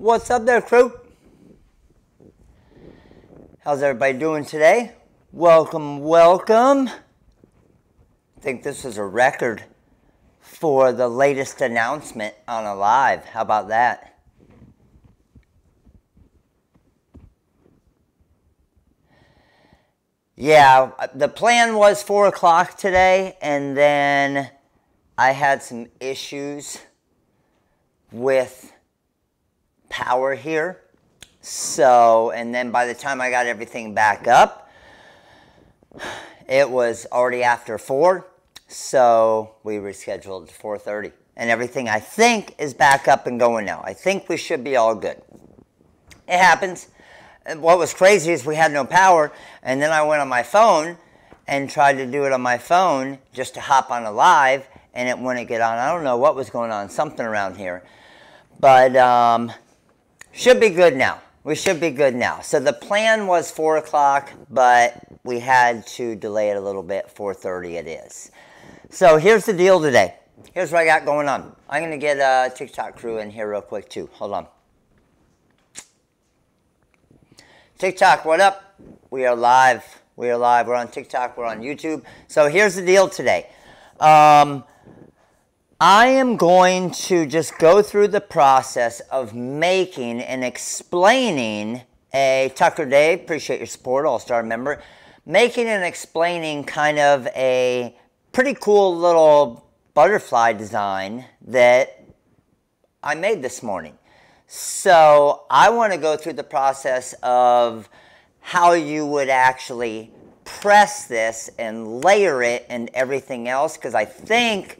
What's up there, crew? How's everybody doing today? Welcome, welcome. I think this is a record for the latest announcement on a live. How about that? Yeah, the plan was 4 o'clock today, and then I had some issues with power here. So, and then by the time I got everything back up, it was already after 4. So we rescheduled to 4:30. And everything, I think, is back up and going now. I think we should be all good. It happens. And what was crazy is we had no power. And then I went on my phone and tried to do it on my phone just to hop on a live. And it wouldn't get on. I don't know what was going on. Something around here. But should be good now. We should be good now. So the plan was 4 o'clock, but we had to delay it a little bit. 4:30 it is. So here's the deal today. Here's what I got going on. I'm going to get a TikTok crew in here real quick too. Hold on. TikTok, what up? We are live. We are live. We're on TikTok. We're on YouTube. So here's the deal today. I am going to just go through the process of making and explaining a Tucker Dave, appreciate your support, all-star member, making and explaining kind of a pretty cool little butterfly design that I made this morning. So I want to go through the process of how you would actually press this and layer it and everything else, because I think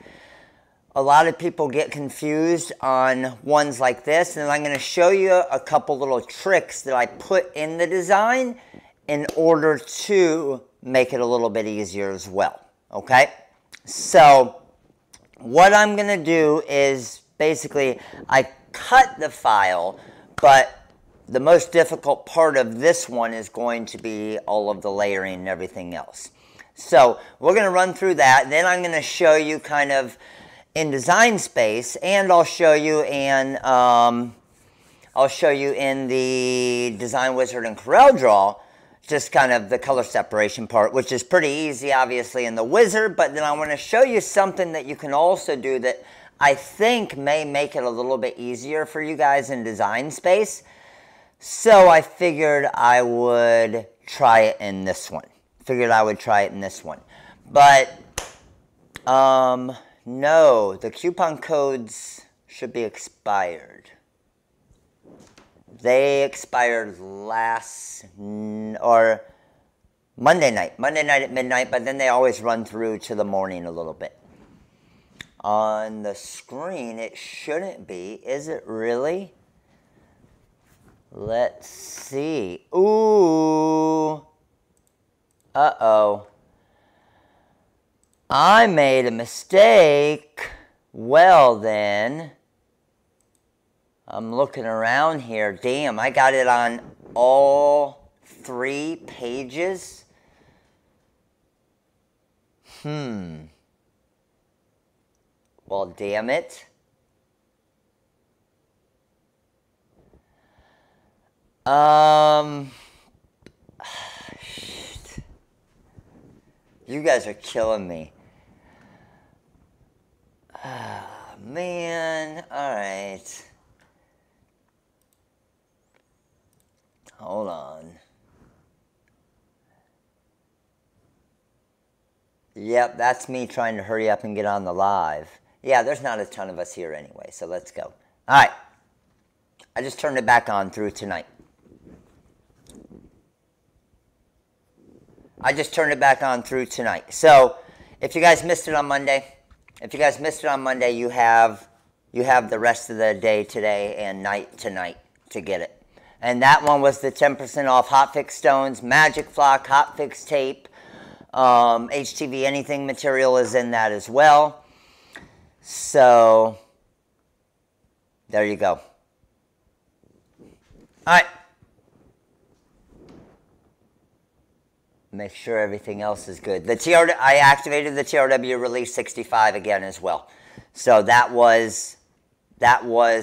a lot of people get confused on ones like this, and I'm going to show you a couple little tricks that I put in the design in order to make it a little bit easier as well. Okay, so what I'm going to do is basically I cut the file, but the most difficult part of this one is going to be all of the layering and everything else. So we're going to run through that, then I'm going to show you kind of in Design Space, and I'll show you in the Design Wizard and CorelDraw, just kind of the color separation part, which is pretty easy obviously in the Wizard, but then I want to show you something that you can also do that I think may make it a little bit easier for you guys in Design Space. So I figured I would try it in this one. But no, the coupon codes should be expired. They expired last, or Monday night at midnight, but then they always run through to the morning a little bit. On the screen, it shouldn't be. Is it really? Let's see. Ooh. Uh-oh. I made a mistake. Well then, I'm looking around here. Damn, I got it on all 3 pages. Well, damn it. Shit. You guys are killing me. Oh, man, all right. Hold on. Yep, that's me trying to hurry up and get on the live. Yeah, there's not a ton of us here anyway, so let's go. All right. I just turned it back on through tonight. So if you guys missed it on Monday, you have the rest of the day today and night tonight to get it. And that one was the 10% off Hotfix Stones, Magic Flock, Hotfix Tape, HTV Anything material is in that as well. So there you go. All right. Make sure everything else is good. The I activated the TRW Relief 65 again as well. So that was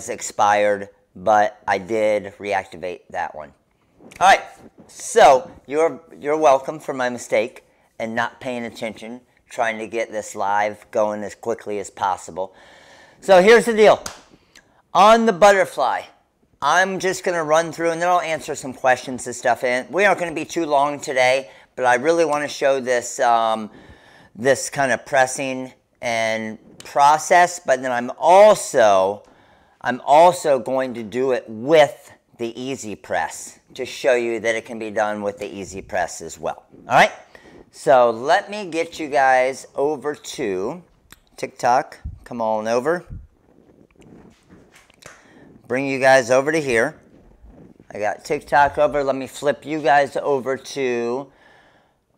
expired but I did reactivate that one. All right, so you're welcome for my mistake and not paying attention, trying to get this live going as quickly as possible. So here's the deal. On the butterfly, I'm just going to run through and then I'll answer some questions and stuff. And we aren't going to be too long today, but I really want to show this, this kind of pressing and process. But then I'm also going to do it with the EasyPress to show you that it can be done with the EasyPress as well. All right. So let me get you guys over to TikTok. Come on over. Bring you guys over to here. I got TikTok over. Let me flip you guys over to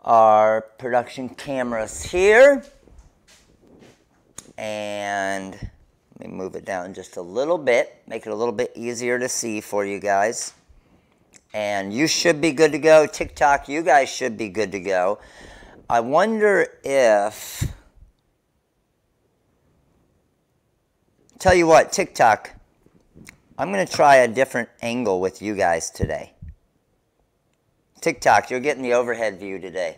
our production cameras here. And let me move it down just a little bit. Make it a little bit easier to see for you guys. And you should be good to go. TikTok, you guys should be good to go. I wonder if... Tell you what, TikTok... I'm going to try a different angle with you guys today. TikTok, you're getting the overhead view today.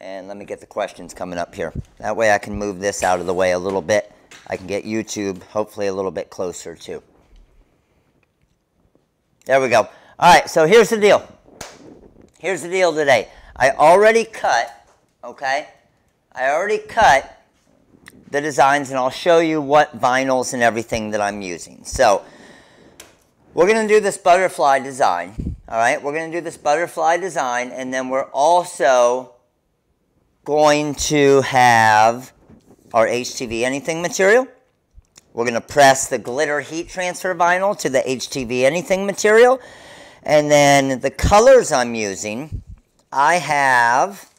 And let me get the questions coming up here. That way I can move this out of the way a little bit. I can get YouTube hopefully a little bit closer too. There we go. All right, so here's the deal. Here's the deal today. I already cut, okay? I already cut the designs, and I'll show you what vinyls and everything that I'm using. So we're going to do this butterfly design, all right? We're going to do this butterfly design, and then we're also going to have our HTV Anything material. We're going to press the glitter heat transfer vinyl to the HTV Anything material. And then the colors I'm using, I have...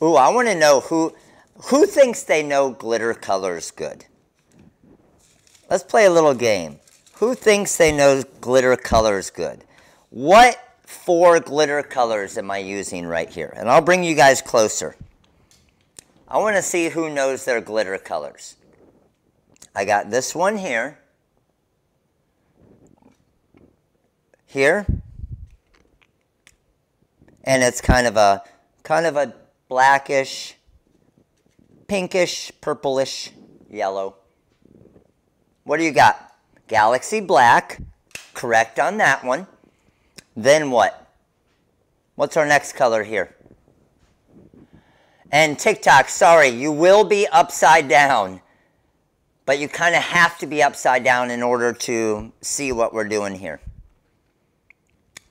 Ooh, I want to know who thinks they know glitter colors good. Let's play a little game. Who thinks they know glitter colors good? What four glitter colors am I using right here? And I'll bring you guys closer. I want to see who knows their glitter colors. I got this one here. Here. And it's kind of a blackish, pinkish, purplish, yellow. What do you got? Galaxy black. Correct on that one. Then what? What's our next color here? And TikTok, sorry, you will be upside down. But you kind of have to be upside down in order to see what we're doing here.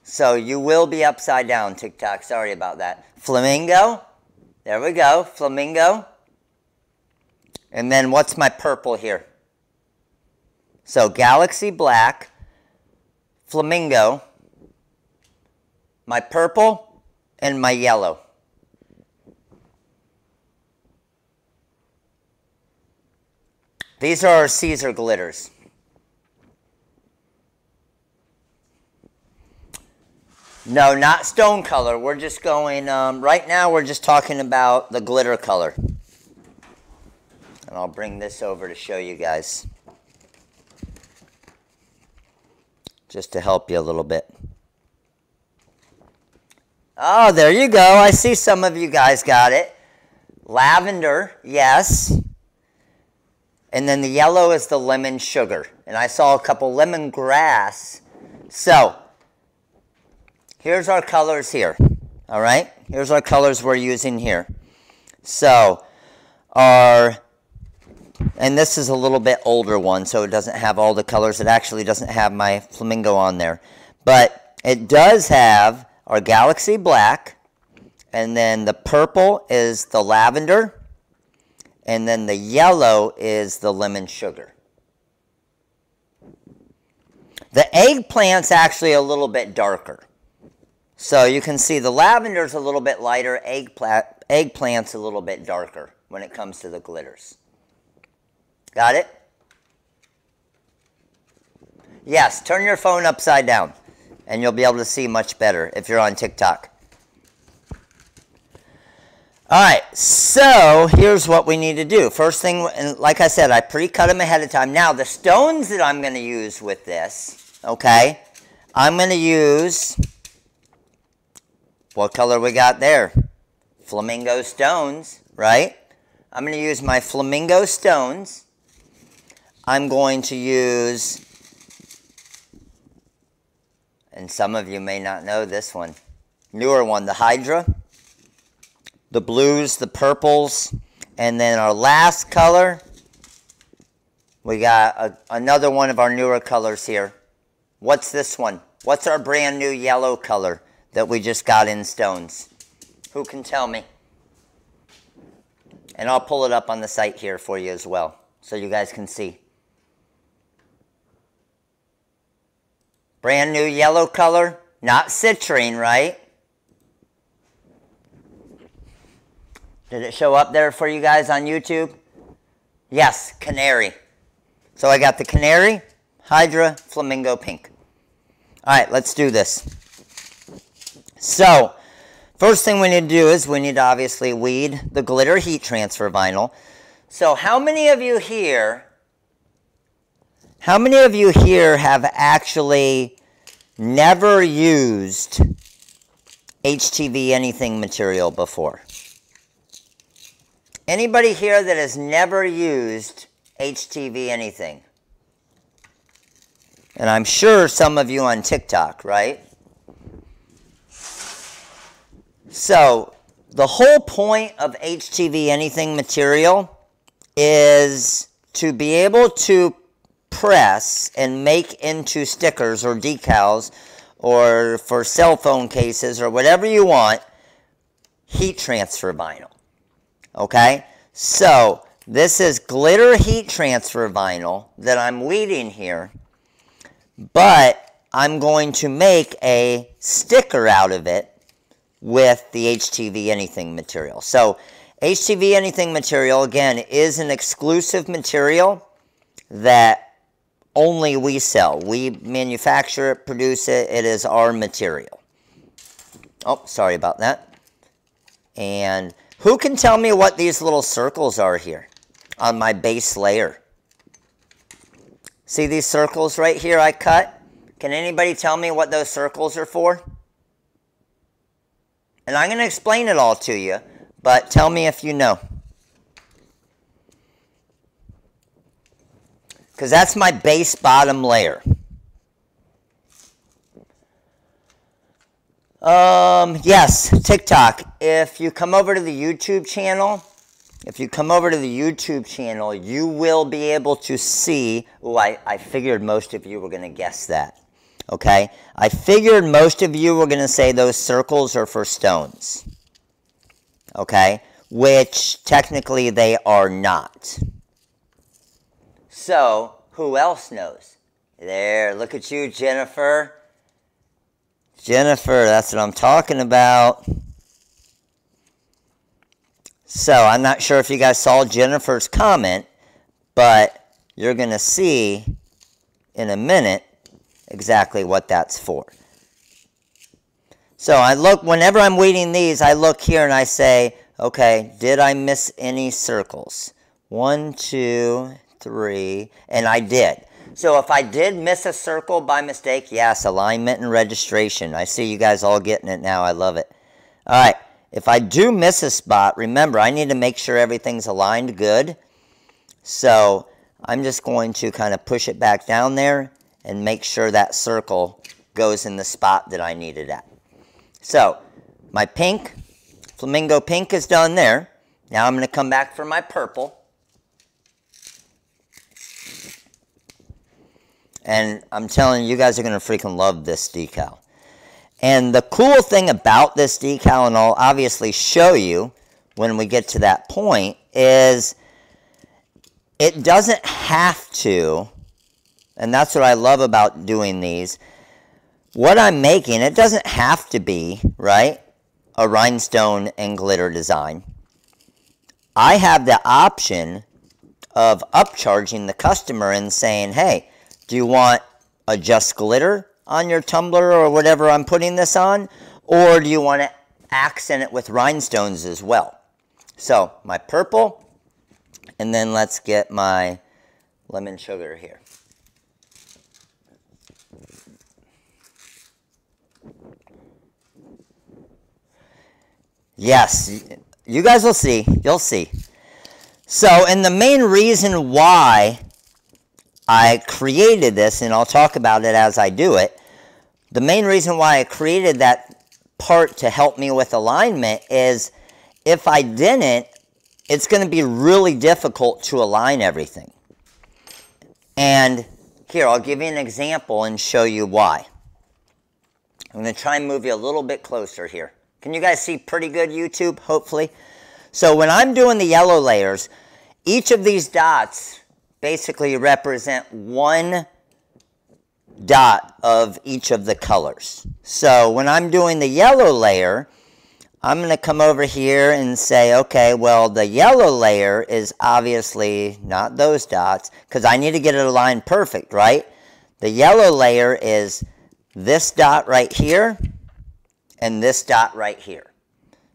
So you will be upside down, TikTok. Sorry about that. Flamingo. There we go, flamingo. And then what's my purple here? So galaxy black, flamingo, my purple, and my yellow. These are our Siser glitters. No, not stone color. We're just going, right now we're just talking about the glitter color. And I'll bring this over to show you guys. Just to help you a little bit. Oh, there you go. I see some of you guys got it. Lavender, yes. And then the yellow is the lemon sugar. And I saw a couple lemongrass. So... here's our colors here, all right? Here's our colors we're using here. So our, and this is a little bit older one, so it doesn't have all the colors. It actually doesn't have my flamingo on there. But it does have our galaxy black, and then the purple is the lavender, and then the yellow is the lemon sugar. The eggplant's actually a little bit darker. So you can see the lavender's a little bit lighter, eggplant's a little bit darker when it comes to the glitters. Got it? Yes, turn your phone upside down, and you'll be able to see much better if you're on TikTok. Alright, so here's what we need to do. First thing, and like I said, I pre-cut them ahead of time. Now, the stones that I'm going to use with this, okay, I'm going to use, what color we got there? Flamingo stones, right? I'm going to use my flamingo stones. I'm going to use, and some of you may not know this one, newer one, the Hydra. The blues, the purples, and then our last color, we got another one of our newer colors here. What's this one? What's our brand new yellow color that we just got in stones? Who can tell me? And I'll pull it up on the site here for you as well, so you guys can see. Brand new yellow color, not citrine, right? Did it show up there for you guys on YouTube? Yes, canary. So I got the canary, Hydra, flamingo pink. All right, let's do this. So, first thing we need to do is we need to obviously weed the glitter heat transfer vinyl. So how many of you here have actually never used HTV Anything material before? Anybody here that has never used HTV Anything? And I'm sure some of you on TikTok, right? So, the whole point of HTV Anything material is to be able to press and make into stickers or decals or for cell phone cases or whatever you want, heat transfer vinyl. Okay, so this is glitter heat transfer vinyl that I'm weeding here, but I'm going to make a sticker out of it with the HTV Anything material. So HTV Anything material, again, is an exclusive material that only we sell. We manufacture it, produce it. It is our material. Oh, sorry about that. And who can tell me what these little circles are here on my base layer? See these circles right here I cut? Can anybody tell me what those circles are for? And I'm going to explain it all to you, but tell me if you know. Because that's my base bottom layer. Yes, TikTok. If you come over to the YouTube channel, you will be able to see, I figured most of you were going to guess that, okay? I figured most of you were going to say those circles are for stones, okay? Which, technically, they are not. So, who else knows? There, look at you, Jennifer. Jennifer, that's what I'm talking about. So, I'm not sure if you guys saw Jennifer's comment, but you're going to see in a minute exactly what that's for. So, I look, whenever I'm weeding these, I look here and I say, okay, did I miss any circles? 1, 2, 3, and I did. So if I did miss a circle by mistake, yes, alignment and registration. I see you guys all getting it now. I love it. All right, if I do miss a spot, remember, I need to make sure everything's aligned good. So I'm just going to kind of push it back down there and make sure that circle goes in the spot that I need it at. So my pink, flamingo pink is done there. Now I'm going to come back for my purple. And I'm telling you, you guys are going to freaking love this decal. And the cool thing about this decal, and I'll obviously show you when we get to that point, is it doesn't have to, and that's what I love about doing these, what I'm making, it doesn't have to be, right, a rhinestone and glitter design. I have the option of upcharging the customer and saying, hey, do you want a just glitter on your tumbler or whatever I'm putting this on? Or do you want to accent it with rhinestones as well? So my purple, and then let's get my lemon sugar here. Yes, you guys will see. You'll see. So, and the main reason why I created this, and I'll talk about it as I do it, the main reason why I created that part to help me with alignment is if I didn't, it's going to be really difficult to align everything. And here, I'll give you an example and show you why. I'm going to try and move you a little bit closer here. Can you guys see pretty good, YouTube, hopefully? So when I'm doing the yellow layers, each of these dots basically represent one dot of each of the colors. So when I'm doing the yellow layer, I'm going to come over here and say, okay, well, the yellow layer is obviously not those dots because I need to get it aligned perfect, right? The yellow layer is this dot right here and this dot right here.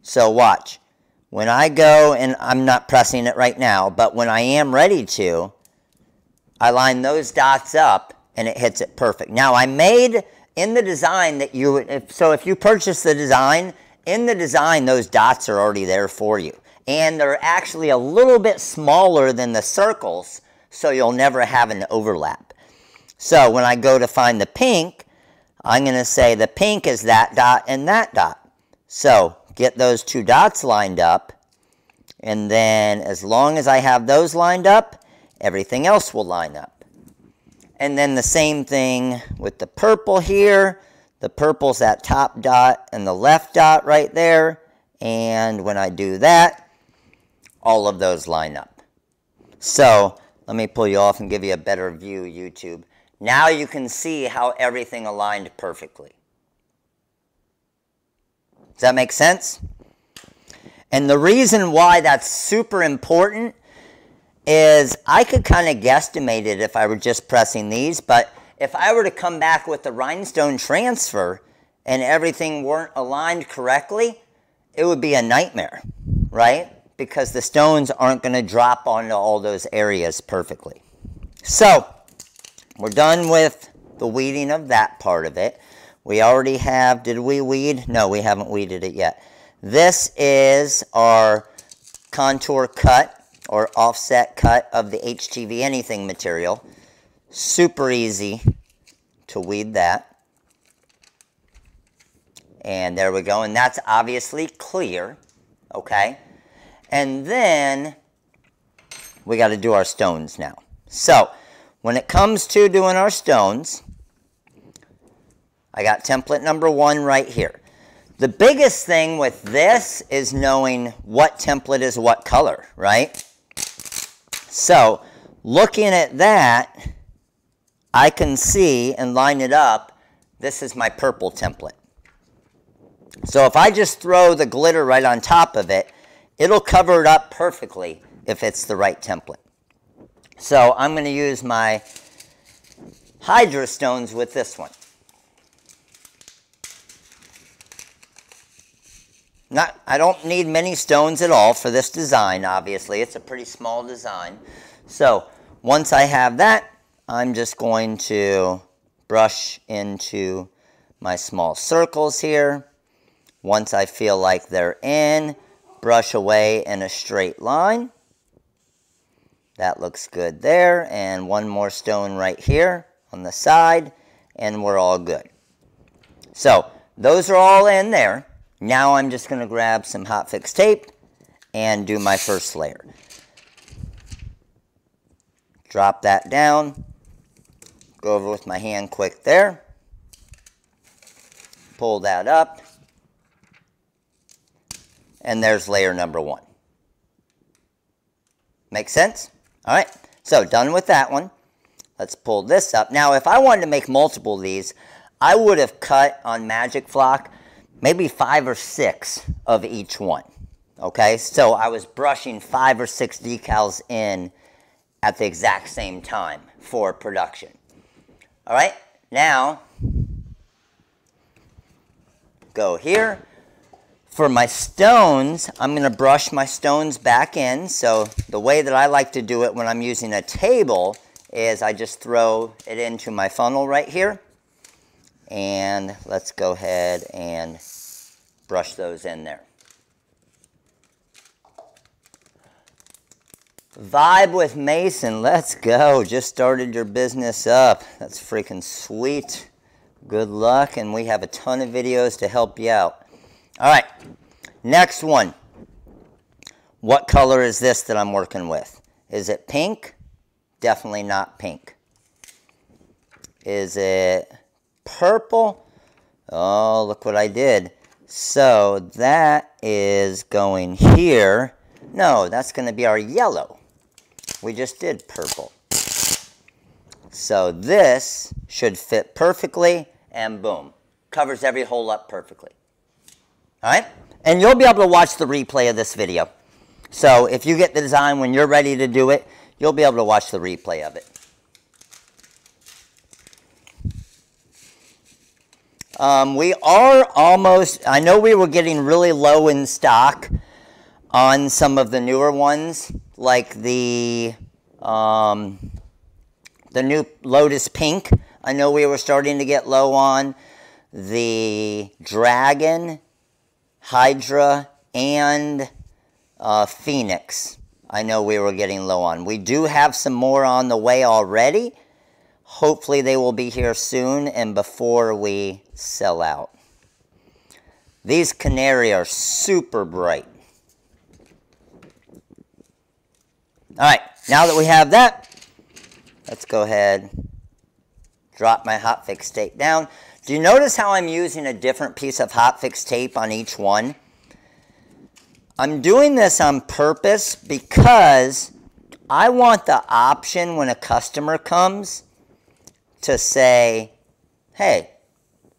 So watch. When I go, and I'm not pressing it right now, but when I am ready to, I line those dots up and it hits it perfect. Now I made in the design that you, if you purchase the design, in the design those dots are already there for you. And they're actually a little bit smaller than the circles, so you'll never have an overlap. So when I go to find the pink, I'm going to say the pink is that dot and that dot. So get those two dots lined up, and then as long as I have those lined up, everything else will line up. And then the same thing with the purple here. The purple's that top dot and the left dot right there. And when I do that, all of those line up. So let me pull you off and give you a better view, YouTube. Now you can see how everything aligned perfectly. Does that make sense? And the reason why that's super important is I could kind of guesstimate it if I were just pressing these, but if I were to come back with the rhinestone transfer and everything weren't aligned correctly, it would be a nightmare, right? Because the stones aren't going to drop onto all those areas perfectly. So we're done with the weeding of that part of it. We already have, did we weed? No, we haven't weeded it yet. This is our contour cut or offset cut of the HTV Anything material. Super easy to weed that. And there we go. And that's obviously clear. Okay. And then we got to do our stones now. So when it comes to doing our stones, I got template number one right here. The biggest thing with this is knowing what template is what color, right? So looking at that, I can see and line it up. This is my purple template. So if I just throw the glitter right on top of it, it'll cover it up perfectly if it's the right template. So I'm going to use my Hydra stones with this one. I don't need many stones at all for this design, obviously. It's a pretty small design. So once I have that, I'm just going to brush into my small circles here. Once I feel like they're in, brush away in a straight line. That looks good there, and one more stone right here on the side, and we're all good. So those are all in there. Now I'm just going to grab some hot fix tape and do my first layer. Drop that down, go over with my hand quick there, pull that up, and there's layer number one. Make sense? All right, so done with that one. Let's pull this up. Now, if I wanted to make multiple of these, I would have cut on Magic Flock maybe 5 or 6 of each one, okay? So I was brushing 5 or 6 decals in at the exact same time for production. All right, now go here, For my stones, I'm going to brush my stones back in. So the way that I like to do it when I'm using a table is I just throw it into my funnel right here. And let's go ahead and brush those in there. Vibe with Mason, let's go. Just started your business up. That's freaking sweet. Good luck, and we have a ton of videos to help you out. All right, next one. What color is this that I'm working with? Is it pink? Definitely not pink. Is it purple? Oh, look what I did. So that is going here. No, that's going to be our yellow. We just did purple. So this should fit perfectly, and boom. Covers every hole up perfectly. All right, and you'll be able to watch the replay of this video. So if you get the design when you're ready to do it, you'll be able to watch the replay of it. We are almost, I know we were getting really low in stock on some of the newer ones, like the new Lotus Pink. I know we were starting to get low on the Dragon, Hydra, and Phoenix. I know we were getting low on. We do have some more on the way already. Hopefully they will be here soon and before we sell out. These canary are super bright. All right, now that we have that, let's go ahead, drop my hotfix tape down. Do you notice how I'm using a different piece of hotfix tape on each one? I'm doing this on purpose because I want the option when a customer comes to say, hey,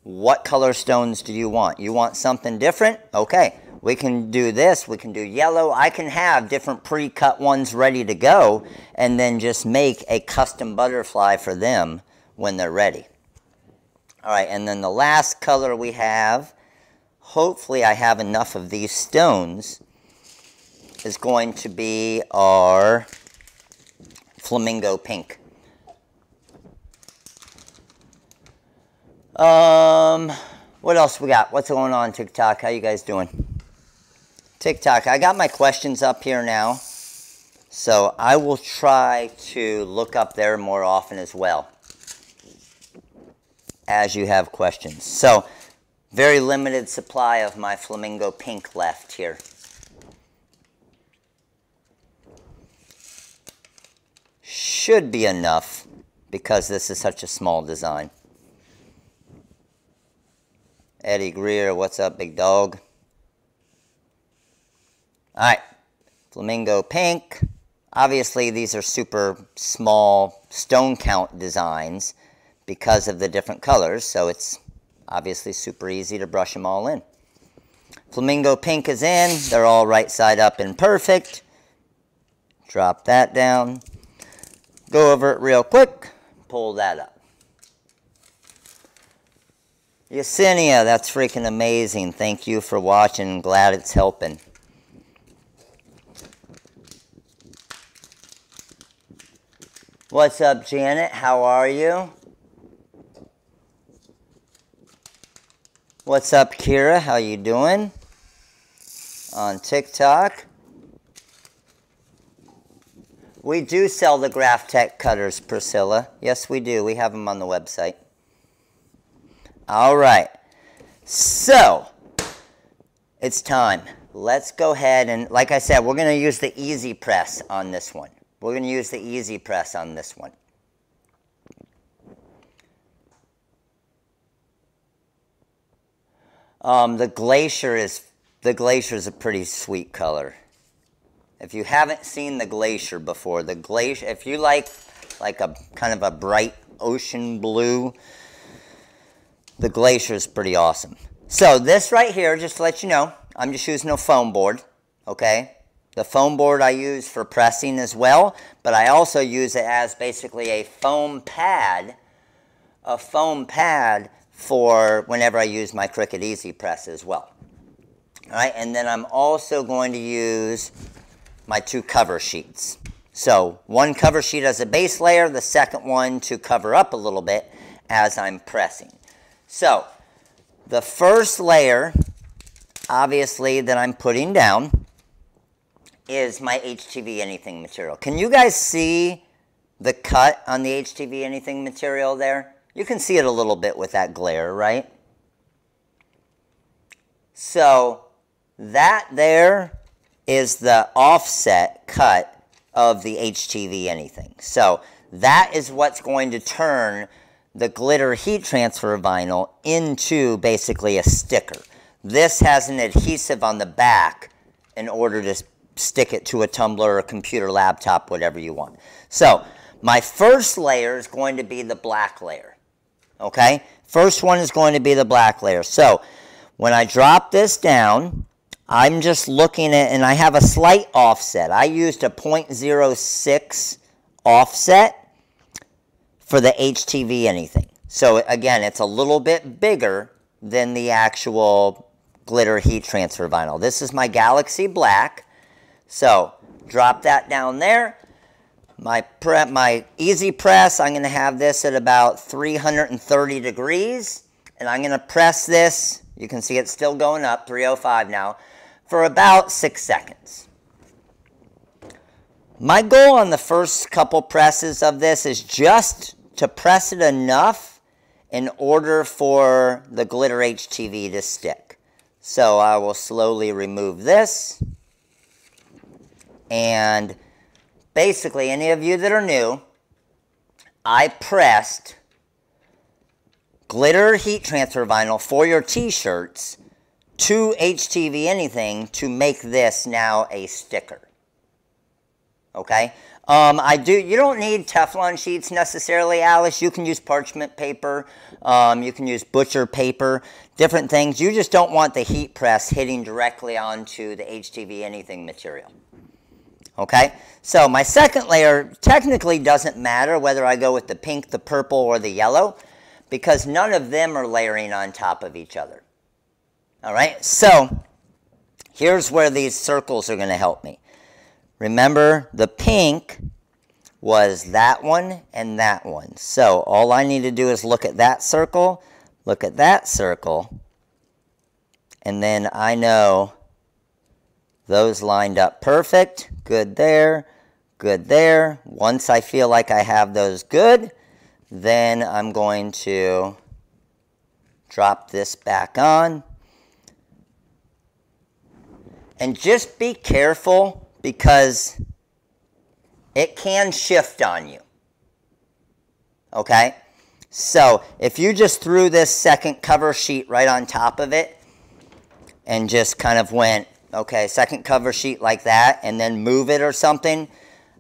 what color stones do you want? You want something different? Okay, we can do this. We can do yellow. I can have different pre-cut ones ready to go and then just make a custom butterfly for them when they're ready. All right, and then the last color we have, hopefully I have enough of these stones, is going to be our flamingo pink. What else we got? What's going on, TikTok? How you guys doing? TikTok, I got my questions up here now, so I will try to look up there more often as well, as you have questions. So, very limited supply of my flamingo pink left here. Should be enough because this is such a small design. Eddie Greer, what's up, big dog? All right, flamingo pink. Obviously, these are super small stone count designs because of the different colors, so it's obviously super easy to brush them all in. Flamingo pink is in. They're all right side up and perfect. Drop that down. Go over it real quick. Pull that up. Yesenia, that's freaking amazing. Thank you for watching. Glad it's helping. What's up, Janet? How are you? What's up, Kira? How you doing? On TikTok. We do sell the GraphTech cutters, Priscilla. Yes, we do. We have them on the website. All right. So, it's time. Let's go ahead and, like I said, we're going to use the EasyPress on this one. We're going to use the EasyPress on this one. The glacier is a pretty sweet color. If you haven't seen the glacier before, the glacier, if you like a kind of a bright ocean blue, the glacier is pretty awesome. So this right here, just to let you know, I'm just using a foam board, okay? The foam board I use for pressing as well, but I also use it as basically a foam pad for whenever I use my Cricut EasyPress as well. All right, and then I'm also going to use my two cover sheets. So one cover sheet as a base layer, the second one to cover up a little bit as I'm pressing. So the first layer, obviously, that I'm putting down is my HTV Anything material. Can you guys see the cut on the HTV Anything material there? You can see it a little bit with that glare, right? So that there is the offset cut of the HTV Anything. So that is what's going to turn the glitter heat transfer vinyl into basically a sticker. This has an adhesive on the back in order to stick it to a tumbler or a computer, laptop, whatever you want. So my first layer is going to be the black layer, okay? First one is going to be the black layer. So when I drop this down, I'm just looking at, and I have a slight offset. I used a 0.06 offset for the HTV Anything. So again, it's a little bit bigger than the actual glitter heat transfer vinyl. This is my Galaxy Black. So drop that down there. My Easy Press, I'm going to have this at about 330 degrees. And I'm going to press this. You can see it's still going up, 305 now, for about 6 seconds. My goal on the first couple presses of this is just to press it enough in order for the glitter HTV to stick. So I will slowly remove this. And basically, any of you that are new, I pressed glitter heat transfer vinyl for your t-shirts to HTV Anything to make this now a sticker. Okay? You don't need Teflon sheets necessarily, Alice. You can use parchment paper. You can use butcher paper, different things. You just don't want the heat press hitting directly onto the HTV Anything material. Okay? So my second layer technically doesn't matter whether I go with the pink, the purple, or the yellow, because none of them are layering on top of each other. All right, so here's where these circles are going to help me. Remember, the pink was that one and that one. So all I need to do is look at that circle, and then I know those lined up perfect. Good there, good there. Once I feel like I have those good, then I'm going to drop this back on. And just be careful because it can shift on you. Okay? So if you just threw this second cover sheet right on top of it and just kind of went, okay, second cover sheet like that, and then move it or something,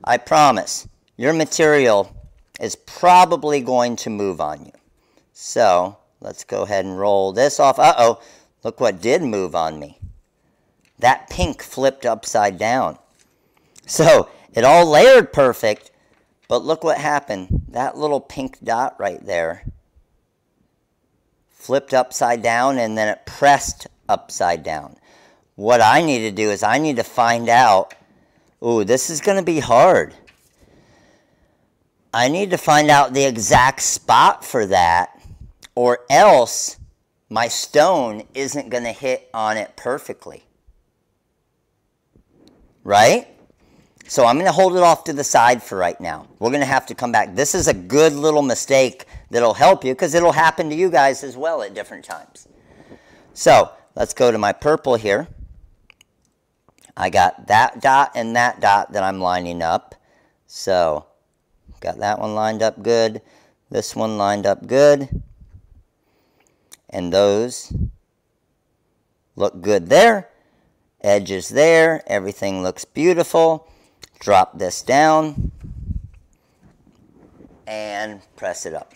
I promise your material is probably going to move on you. So let's go ahead and roll this off. Uh-oh, look what did move on me. That pink flipped upside down. So it all layered perfect, but look what happened. That little pink dot right there flipped upside down, and then it pressed upside down. What I need to do is I need to find out, ooh, this is going to be hard. I need to find out the exact spot for that, or else my stone isn't going to hit on it perfectly. Right? So I'm going to hold it off to the side for right now. We're going to have to come back. This is a good little mistake that'll help you because it'll happen to you guys as well at different times. So let's go to my purple here. I got that dot that I'm lining up. So got that one lined up good, this one lined up good, and those look good there. Edges there, everything looks beautiful. Drop this down and press it up.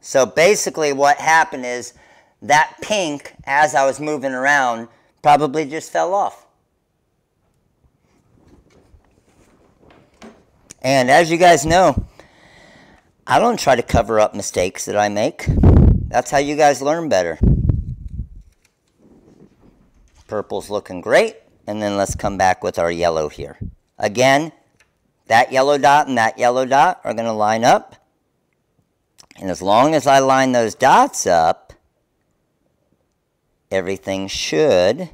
So basically what happened is that pink, as I was moving around, probably just fell off. And as you guys know, I don't try to cover up mistakes that I make. That's how you guys learn better. Purple's looking great. And then let's come back with our yellow here. Again, that yellow dot and that yellow dot are going to line up. And as long as I line those dots up, everything should,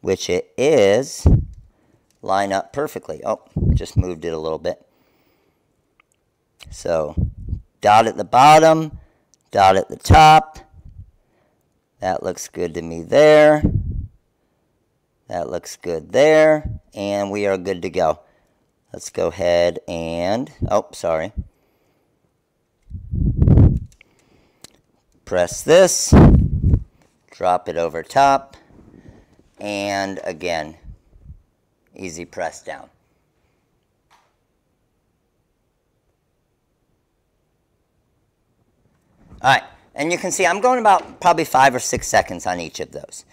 which it is, line up perfectly. Oh, just moved it a little bit. So, dot at the bottom, dot at the top. That looks good to me there. That looks good there. And we are good to go. Let's go ahead and, oh, sorry. Press this, drop it over top, and again, easy press down. All right, and you can see I'm going about probably 5 or 6 seconds on each of those.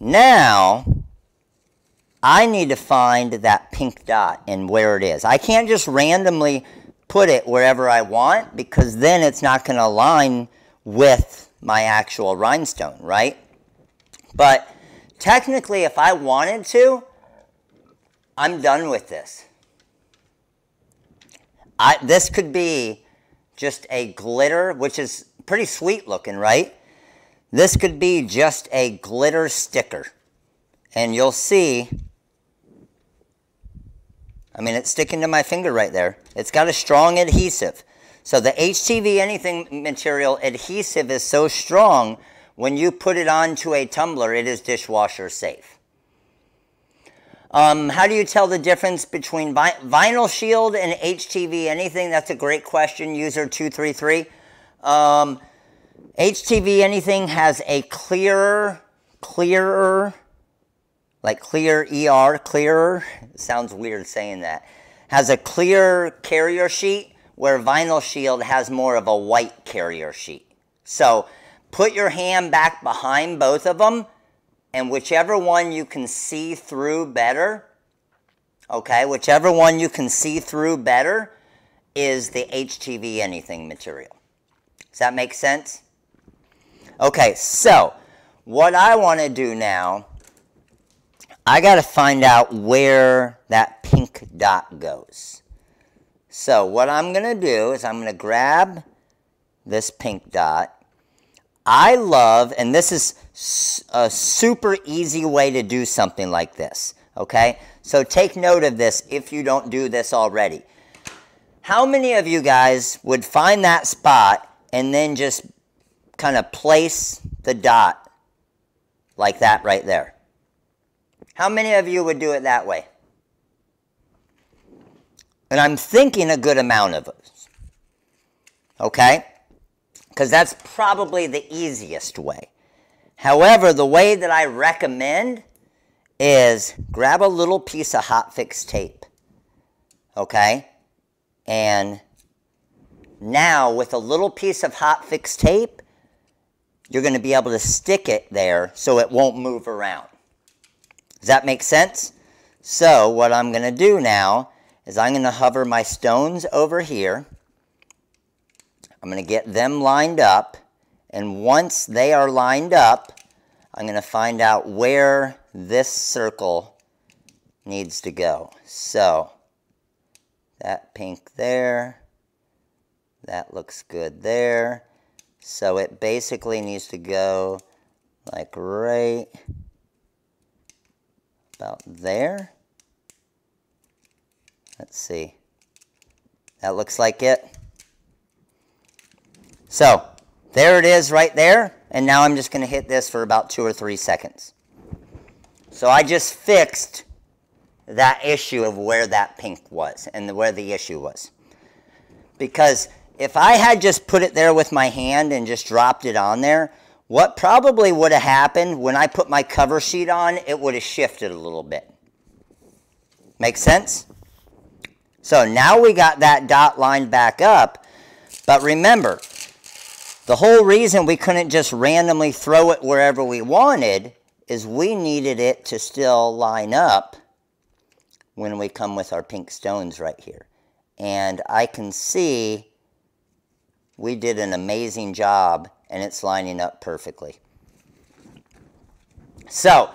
Now, I need to find that pink dot and where it is. I can't just randomly put it wherever I want because then it's not going to align with my actual rhinestone, right? But technically, if I wanted to, I'm done with this. This could be just a glitter, which is pretty sweet looking, right? This could be just a glitter sticker. And you'll see, I mean, it's sticking to my finger right there. It's got a strong adhesive. So the HTV Anything material adhesive is so strong, when you put it onto a tumbler, it is dishwasher safe. How do you tell the difference between Vinyl Shield and HTV Anything? That's a great question, user 233. HTV Anything has a clearer, like clear ER, clearer. It sounds weird saying that. Has a clear carrier sheet, where Vinyl Shield has more of a white carrier sheet. So put your hand back behind both of them, and whichever one you can see through better, okay, whichever one you can see through better is the HTV Anything material. Does that make sense? Okay, so what I want to do now, I got to find out where that pink dot goes. So what I'm going to do is I'm going to grab this pink dot. I love, and this is a super easy way to do something like this, okay? So take note of this if you don't do this already. How many of you guys would find that spot and then just kind of place the dot like that right there? How many of you would do it that way? And I'm thinking a good amount of us, okay? Because that's probably the easiest way. However, the way that I recommend is grab a little piece of hotfix tape, okay? And now with a little piece of hotfix tape, you're going to be able to stick it there so it won't move around. Does that make sense? So what I'm going to do now is I'm going to hover my stones over here. I'm going to get them lined up. And once they are lined up, I'm going to find out where this circle needs to go. So that pink there, that looks good there. So it basically needs to go like right about there. Let's see. That looks like it. So there it is right there. And now I'm just going to hit this for about 2 or 3 seconds. So I just fixed that issue of where that pink was and where the issue was. Because if I had just put it there with my hand and just dropped it on there, what probably would have happened when I put my cover sheet on, it would have shifted a little bit. Make sense? So now we got that dot line back up, but remember, the whole reason we couldn't just randomly throw it wherever we wanted is we needed it to still line up when we come with our pink stones right here. And I can see we did an amazing job, and it's lining up perfectly. So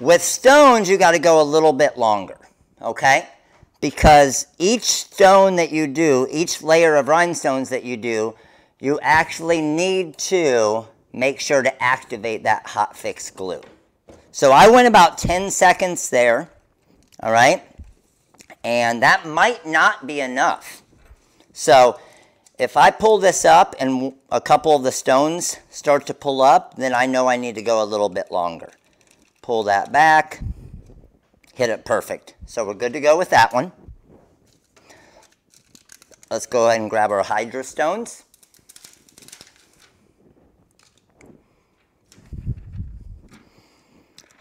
with stones, you got to go a little bit longer, okay? Because each stone that you do, each layer of rhinestones that you do, you actually need to make sure to activate that hot fix glue. So I went about 10 seconds there, all right? And that might not be enough. So if I pull this up and a couple of the stones start to pull up, then I know I need to go a little bit longer. Pull that back, hit it perfect. So we're good to go with that one. Let's go ahead and grab our Hydra stones.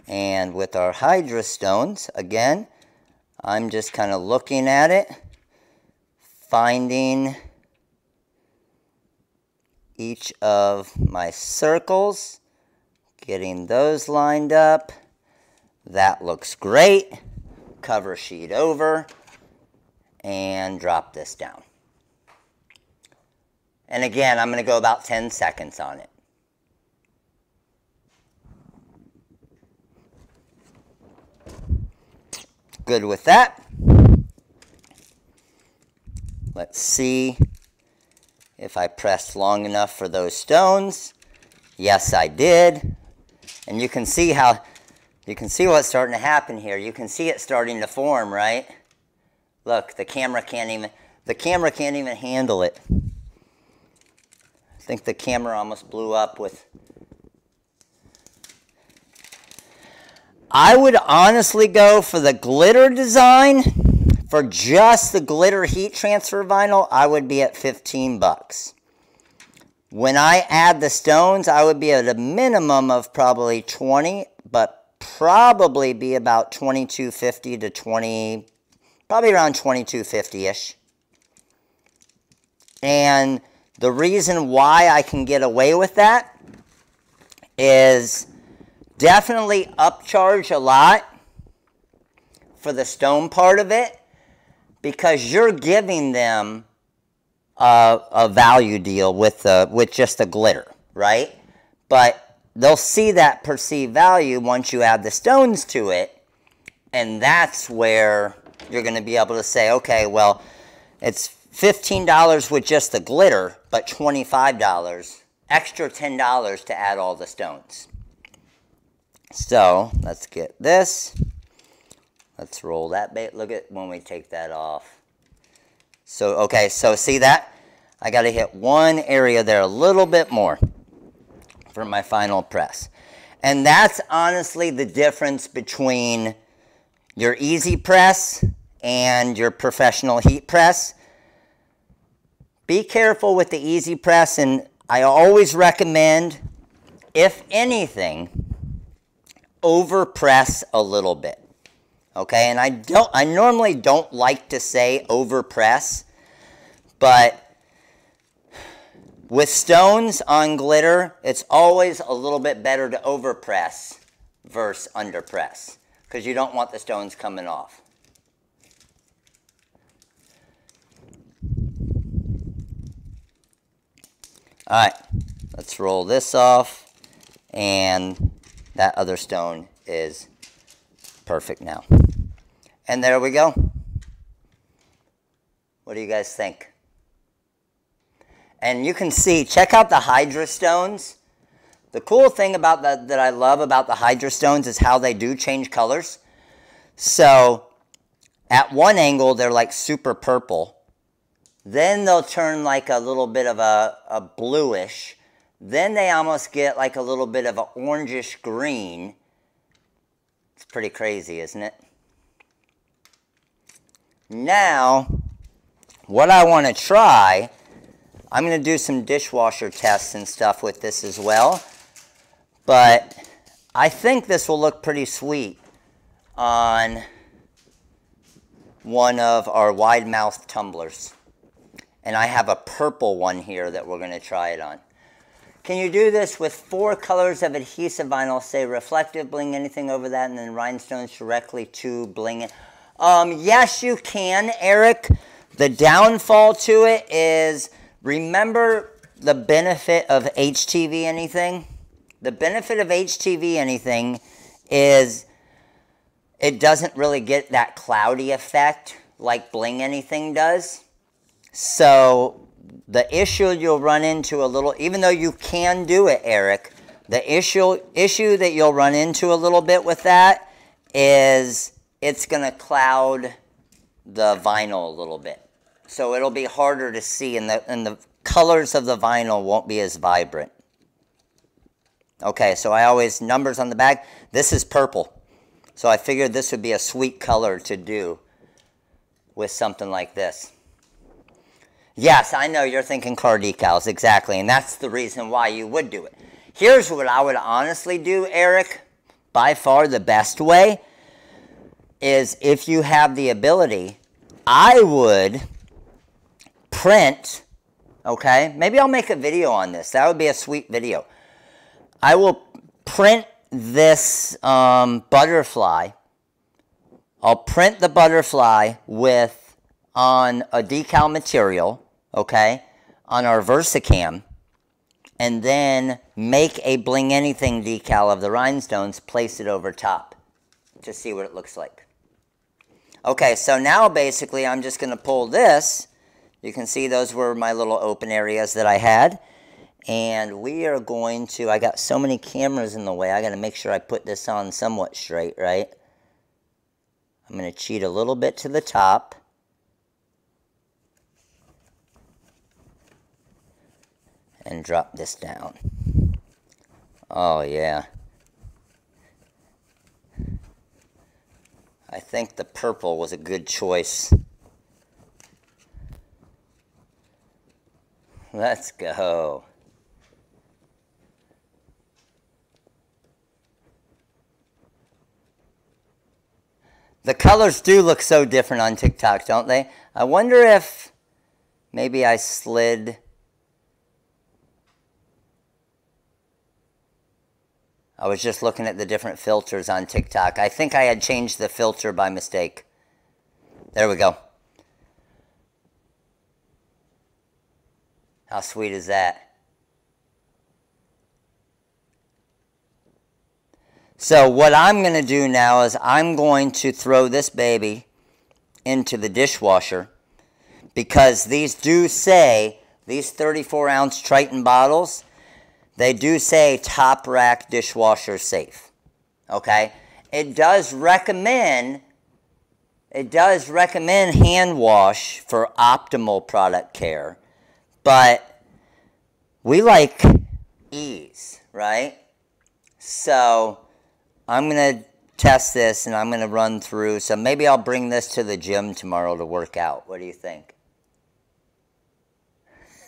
And with our Hydra stones, again, I'm just kind of looking at it, finding each of my circles, getting those lined up. That looks great. Cover sheet over and drop this down. And again, I'm going to go about 10 seconds on it. Good with that. Let's see if I pressed long enough for those stones. Yes, I did. And you can see how, you can see what's starting to happen here. You can see it starting to form, right? Look, the camera can't even handle it. I think the camera almost blew up with. I would honestly go for the glitter design. For just the glitter heat transfer vinyl, I would be at $15. When I add the stones, I would be at a minimum of probably 20, but probably be about 22.50 to 20, probably around 22.50-ish. And the reason why I can get away with that is definitely upcharge a lot for the stone part of it, because you're giving them a value deal with just the glitter, right? But they'll see that perceived value once you add the stones to it, and that's where you're going to be able to say, okay, well, it's $15 with just the glitter, but $25, extra $10 to add all the stones. So let's get this. Let's roll that bait. Look at when we take that off. So, okay, so see that? I got to hit one area there a little bit more for my final press. And that's honestly the difference between your easy press and your professional heat press. Be careful with the easy press, and I always recommend, if anything, overpress a little bit. Okay, and I normally don't like to say overpress, but with stones on glitter, it's always a little bit better to overpress versus underpress, because you don't want the stones coming off. All right, let's roll this off, and that other stone is perfect now. And there we go. What do you guys think? And you can see, check out the Hydra stones. The cool thing about that I love about the Hydra stones is how they do change colors. So at one angle, they're like super purple. Then they'll turn like a little bit of a bluish. Then they almost get like a little bit of an orangish green. It's pretty crazy, isn't it? Now, what I want to try, I'm going to do some dishwasher tests and stuff with this as well, but I think this will look pretty sweet on one of our wide mouth tumblers. And I have a purple one here that we're going to try it on. Can you do this with 4 colors of adhesive vinyl, say reflective, bling anything over that, and then rhinestones directly to bling it? Yes, you can, Eric. The downfall to it is, remember the benefit of HTV Anything? The benefit of HTV Anything is it doesn't really get that cloudy effect like Bling Anything does. So the issue you'll run into a little, even though you can do it, Eric, the issue that you'll run into a little bit with that is it's going to cloud the vinyl a little bit. So it'll be harder to see, and the colors of the vinyl won't be as vibrant. Okay, so I always, numbers on the back. This is purple. So I figured this would be a sweet color to do with something like this. Yes, I know you're thinking car decals, exactly, and that's the reason why you would do it. Here's what I would honestly do, Eric. By far the best way is if you have the ability, I would print, okay? Maybe I'll make a video on this. That would be a sweet video. I will print this butterfly. I'll print the butterfly with, on a decal material, okay, on our VersaCam, and then make a Bling Anything decal of the rhinestones, place it over top to see what it looks like. Okay, so now basically I'm just going to pull this. You can see those were my little open areas that I had. And we are going to, I got so many cameras in the way, I got to make sure I put this on somewhat straight, right? I'm going to cheat a little bit to the top. And drop this down. Oh, yeah. I think the purple was a good choice. Let's go. The colors do look so different on TikTok, don't they? I wonder if maybe I slid. I was just looking at the different filters on TikTok. I think I had changed the filter by mistake. There we go. How sweet is that? So what I'm going to do now is I'm going to throw this baby into the dishwasher, because these do say, these 34-ounce Tritan bottles, they do say top rack dishwasher safe. Okay? It does recommend hand wash for optimal product care, but we like ease, right? So I'm going to test this, and I'm going to run through. So maybe I'll bring this to the gym tomorrow to work out. What do you think?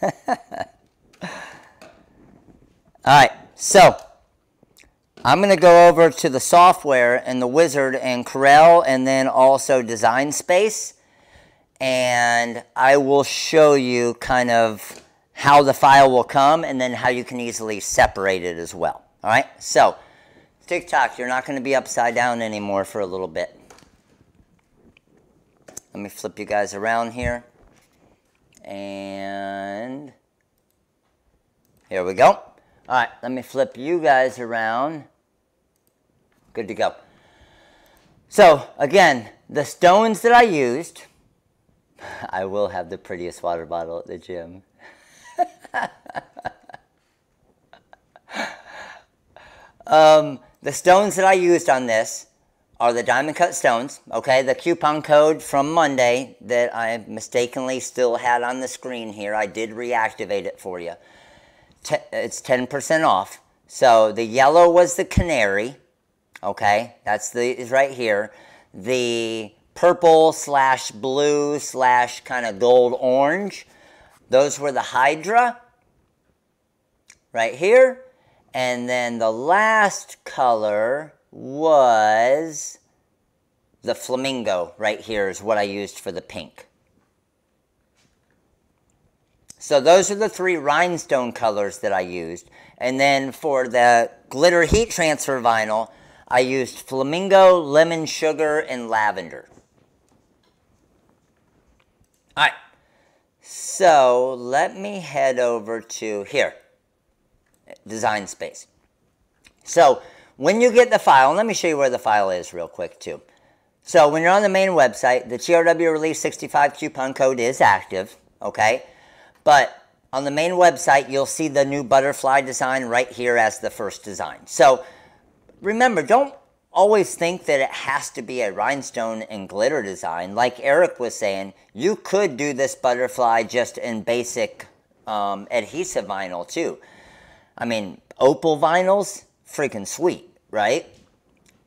All right. So I'm going to go over to the software and the Wizard and Corel, and then also Design Space. And I will show you kind of how the file will come, and then how you can easily separate it as well. All right. So TikTok, you're not going to be upside down anymore for a little bit. Let me flip you guys around here. And here we go. All right, let me flip you guys around. Good to go. So, again, the stones that I used. I will have the prettiest water bottle at the gym. The stones that I used on this are the diamond cut stones, okay? The coupon code from Monday that I mistakenly still had on the screen here. I did reactivate it for you. It's 10% off. So the yellow was the canary, okay? That's the, is right here. The purple slash blue slash kind of gold orange, those were the hydra right here. And then the last color was the flamingo right here is what I used for the pink. So those are the three rhinestone colors that I used. And then for the glitter heat transfer vinyl, I used flamingo, lemon sugar, and lavender. All right. So let me head over to here. Design Space. So when you get the file, and let me show you where the file is real quick too. So when you're on the main website, the TRW Relief 65 coupon code is active, okay? But on the main website, you'll see the new butterfly design right here as the first design. So remember, don't always think that it has to be a rhinestone and glitter design. Like Eric was saying, you could do this butterfly just in basic adhesive vinyl too. I mean, opal vinyls, freaking sweet, right?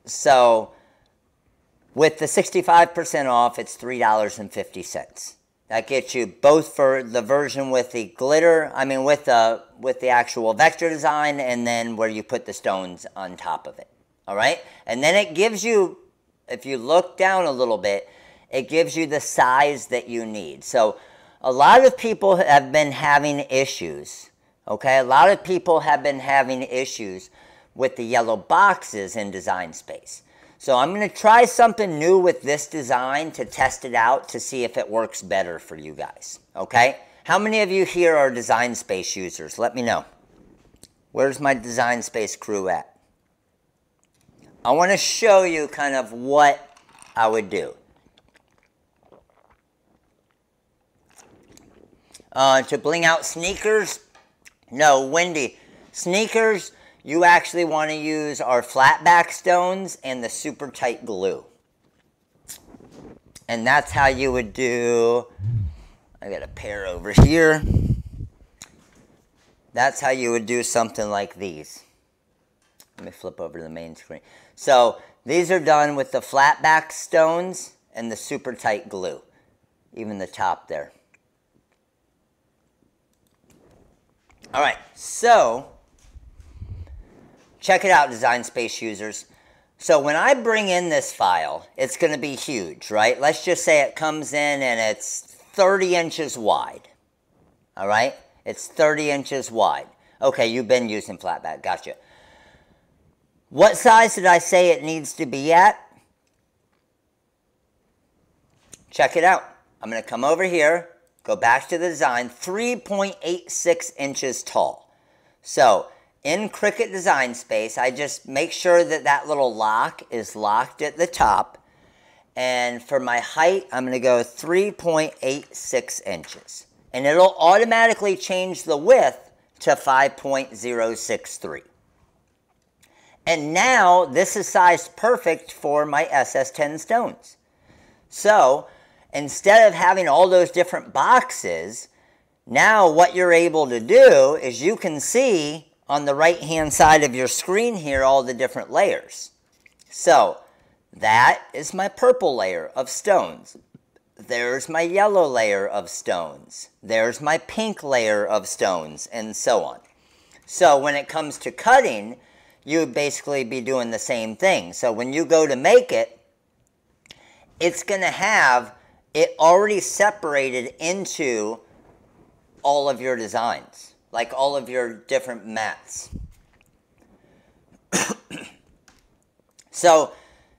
So with the 65% off, it's $3.50. That gets you both for the version with the glitter, I mean with the actual vector design, and then where you put the stones on top of it. All right? And then it gives you, if you look down a little bit, it gives you the size that you need. So a lot of people have been having issues, okay? A lot of people have been having issues with the yellow boxes in Design Space. So I'm going to try something new with this design to test it out to see if it works better for you guys, okay? How many of you here are Design Space users? Let me know. Where's my Design Space crew at? I want to show you kind of what I would do. To bling out sneakers? No, Wendy. Sneakers, you actually want to use our flat back stones and the super tight glue. And that's how you would do, I got a pair over here. That's how you would do something like these. Let me flip over to the main screen. So these are done with the flat back stones and the super tight glue. Even the top there. All right, so check it out, Design Space users. So when I bring in this file, it's going to be huge, right? Let's just say it comes in and it's 30 inches wide. All right? It's 30 inches wide. Okay, you've been using flatback. Gotcha. What size did I say it needs to be at? Check it out. I'm going to come over here, go back to the design, 3.86 inches tall. So in Cricut Design Space, I just make sure that that little lock is locked at the top. And for my height, I'm going to go 3.86 inches. And it'll automatically change the width to 5.063. And now, this is sized perfect for my SS10 stones. So, instead of having all those different boxes, now what you're able to do is you can see on the right-hand side of your screen here, all the different layers. So that is my purple layer of stones. There's my yellow layer of stones. There's my pink layer of stones, and so on. So when it comes to cutting, you would basically be doing the same thing. So when you go to make it, it's going to have it already separated into all of your designs. Like all of your different mats. So,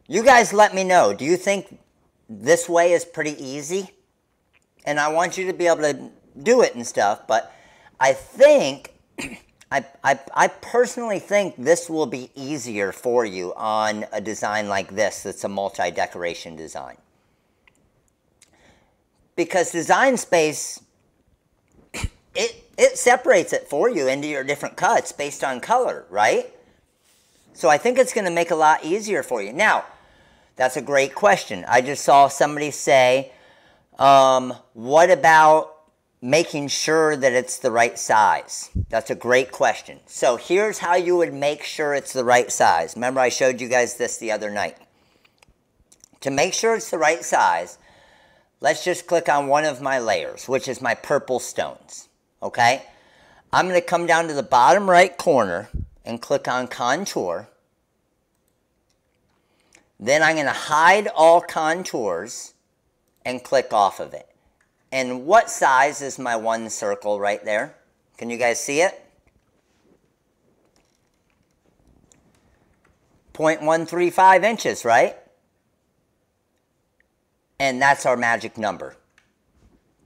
you guys let me know. Do you think this way is pretty easy? And I want you to be able to do it and stuff, but I think, I personally think this will be easier for you on a design like this that's a multi-decoration design. Because Design Space, it separates it for you into your different cuts based on color, right? So I think it's going to make a lot easier for you. Now, that's a great question. I just saw somebody say, what about making sure that it's the right size? That's a great question. So here's how you would make sure it's the right size. Remember, I showed you guys this the other night. To make sure it's the right size, let's just click on one of my layers, which is my purple stones. Okay, I'm going to come down to the bottom right corner and click on contour. Then I'm going to hide all contours and click off of it. And what size is my one circle right there? Can you guys see it? 0.135 inches, right? And that's our magic number.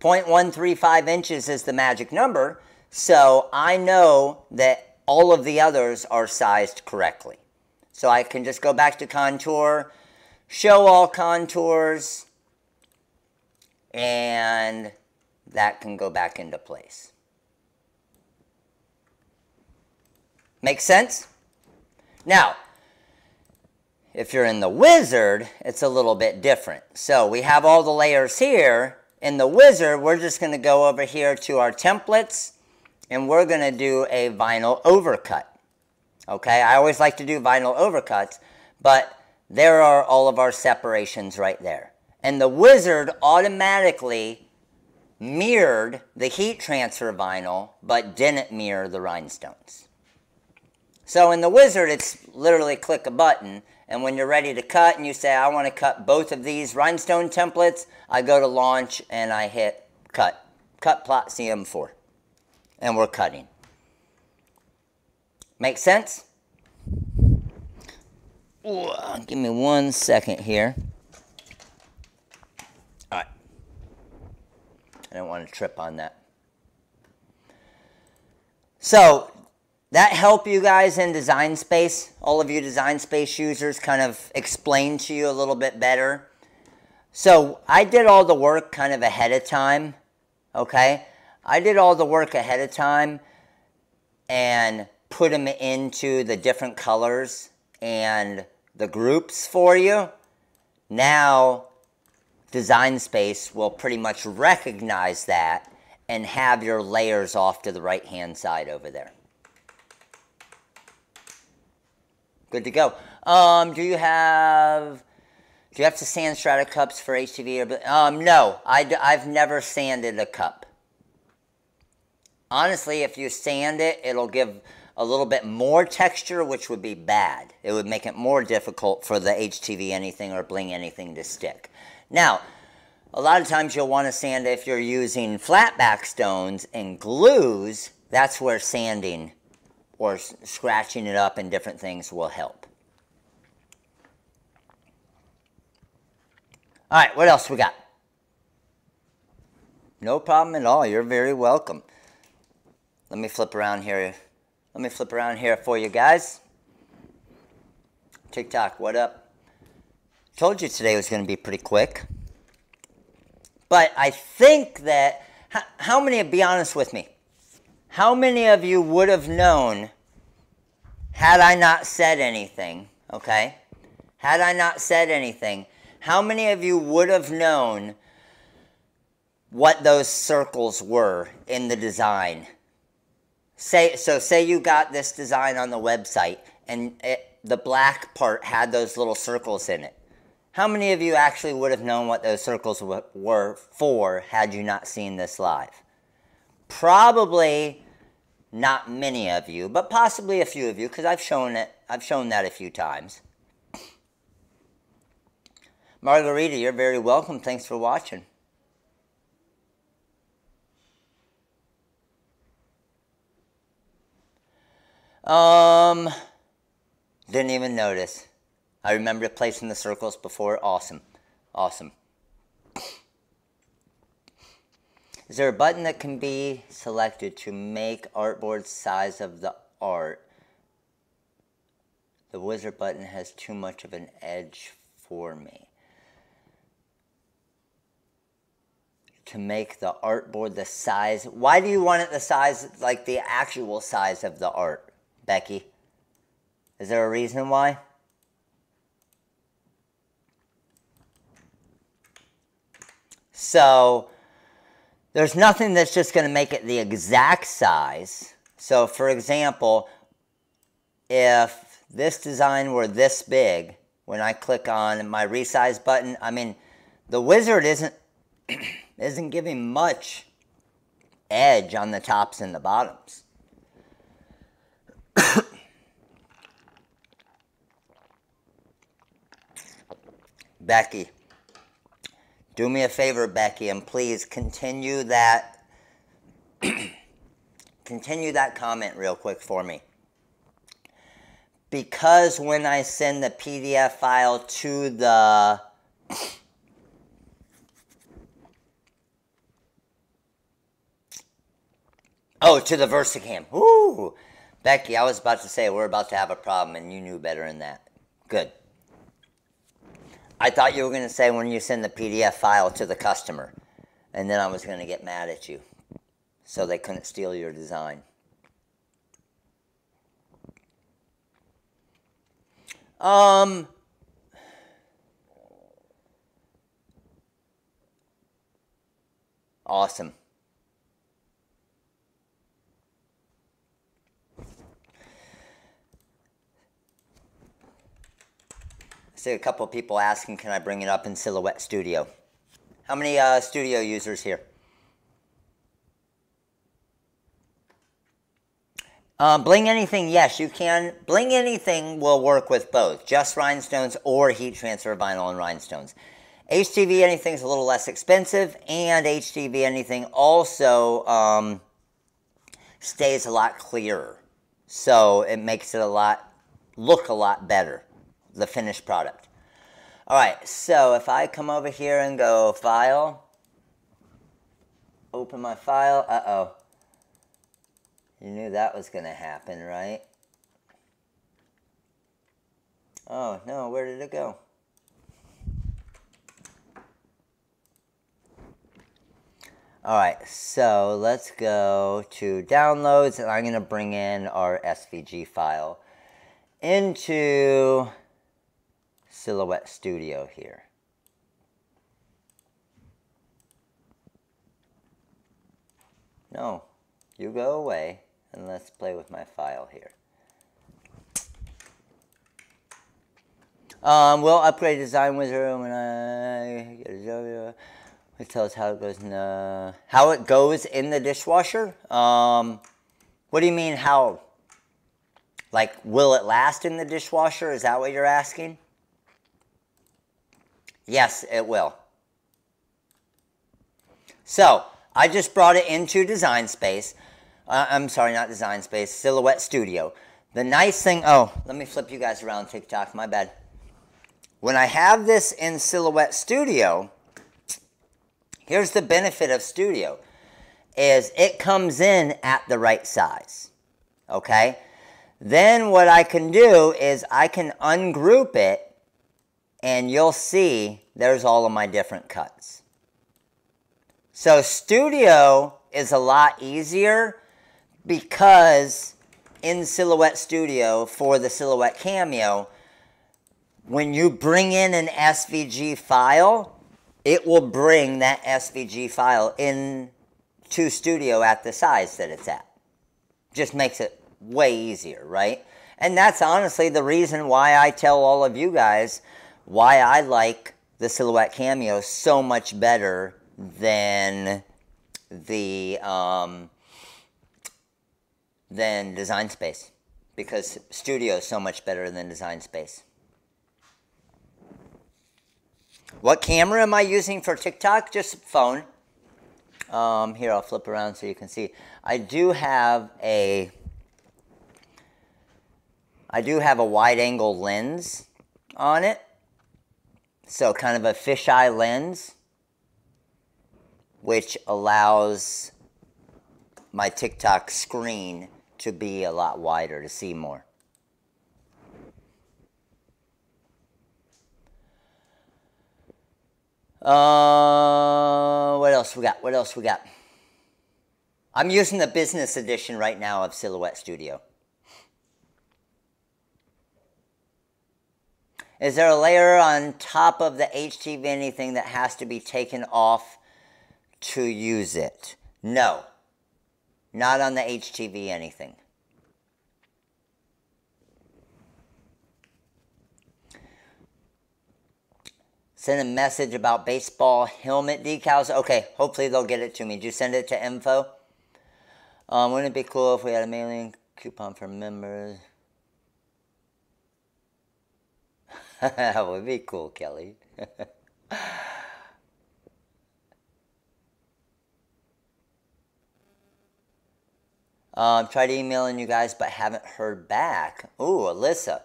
0.135 inches is the magic number, so I know that all of the others are sized correctly. So I can just go back to contour, show all contours, and that can go back into place. Make sense? Now, if you're in the Wizard, it's a little bit different. So we have all the layers here. In the Wizard, we're just going to go over here to our templates, and we're going to do a vinyl overcut. Okay, I always like to do vinyl overcuts, but there are all of our separations right there. And the Wizard automatically mirrored the heat transfer vinyl, but didn't mirror the rhinestones. So in the Wizard, it's literally click a button, and when you're ready to cut and you say, I want to cut both of these rhinestone templates, I go to launch and I hit cut. Cut plot CM4. And we're cutting. Make sense? Ooh, give me 1 second here. All right. I don't want to trip on that. So that helped you guys in Design Space. All of you Design Space users kind of explained to you a little bit better. So I did all the work kind of ahead of time. Okay? I did all the work ahead of time and put them into the different colors and the groups for you. Now, Design Space will pretty much recognize that and have your layers off to the right-hand side over there. Good to go. Do you have to sand strata cups for HTV? Or, no, I've never sanded a cup. Honestly, if you sand it, it'll give a little bit more texture, which would be bad. It would make it more difficult for the HTV Anything or Bling Anything to stick. Now, a lot of times you'll want to sand if you're using flatback stones and glues. That's where sanding or scratching it up and different things will help. All right, what else we got? No problem at all. You're very welcome. Let me flip around here. Let me flip around here for you guys. TikTok, what up? Told you today was going to be pretty quick. But I think that, how many, be honest with me, how many of you would have known had I not said anything, okay? Had I not said anything, how many of you would have known what those circles were in the design? Say you got this design on the website, and the black part had those little circles in it. How many of you actually would have known what those circles were for had you not seen this live? Probably not many of you, but possibly a few of you, because I've shown it. I've shown that a few times. Margarita, you're very welcome. Thanks for watching. Didn't even notice. I remember placing the circles before. Awesome. Awesome. Is there a button that can be selected to make artboard size of the art? The Wizard button has too much of an edge for me. To make the artboard the size. Why do you want it the size, like the actual size of the art? Becky, is there a reason why? So, there's nothing that's just going to make it the exact size. So, for example, if this design were this big, when I click on my resize button, I mean, the Wizard isn't giving much edge on the tops and the bottoms. Becky, do me a favor, Becky, and please continue that comment real quick for me. Because when I send the PDF file to the to the VersaCam. Ooh. Becky, I was about to say we're about to have a problem, and you knew better than that. Good. I thought you were going to say when you send the PDF file to the customer, and then I was going to get mad at you, so they couldn't steal your design. Awesome. I see a couple of people asking, can I bring it up in Silhouette Studio? How many Studio users here? Bling Anything, yes, you can. Bling Anything will work with both, just rhinestones or heat transfer vinyl and rhinestones. HTV Anything is a little less expensive, and HTV Anything also stays a lot clearer. So it makes it look a lot better, the finished product. All right, so if I come over here and go file, open my file, uh-oh. You knew that was gonna happen, right? Oh no, where did it go? All right, so let's go to downloads, and I'm gonna bring in our SVG file into Silhouette Studio here. No, you go away, and let's play with my file here. We'll upgrade Design Wizard when I get a it tells how it goes in the dishwasher. What do you mean how? Like, will it last in the dishwasher? Is that what you're asking? Yes, it will. So, I just brought it into Design Space. I'm sorry, not Design Space, Silhouette Studio. The nice thing, oh, let me flip you guys around, TikTok, my bad. When I have this in Silhouette Studio, here's the benefit of Studio, is it comes in at the right size, okay? Then what I can do is I can ungroup it, and you'll see there's all of my different cuts. So Studio is a lot easier because in Silhouette Studio for the Silhouette Cameo, when you bring in an SVG file, it will bring that SVG file in to Studio at the size that it's at. Just makes it way easier, right? And that's honestly the reason why I tell all of you guys why I like the Silhouette Cameo so much better than Design Space, because Studio is so much better than Design Space. What camera am I using for TikTok? Just phone. Here, I'll flip around so you can see. I do have a wide-angle lens on it. So kind of a fisheye lens, which allows my TikTok screen to be a lot wider to see more. What else we got? What else we got? I'm using the business edition right now of Silhouette Studio. Is there a layer on top of the HTV Anything that has to be taken off to use it? No. Not on the HTV Anything. Send a message about baseball helmet decals. Okay, hopefully they'll get it to me. Did you send it to info? Wouldn't it be cool if we had a mailing coupon for members? That would be cool, Kelly. Tried emailing you guys, but haven't heard back. Ooh, Alyssa.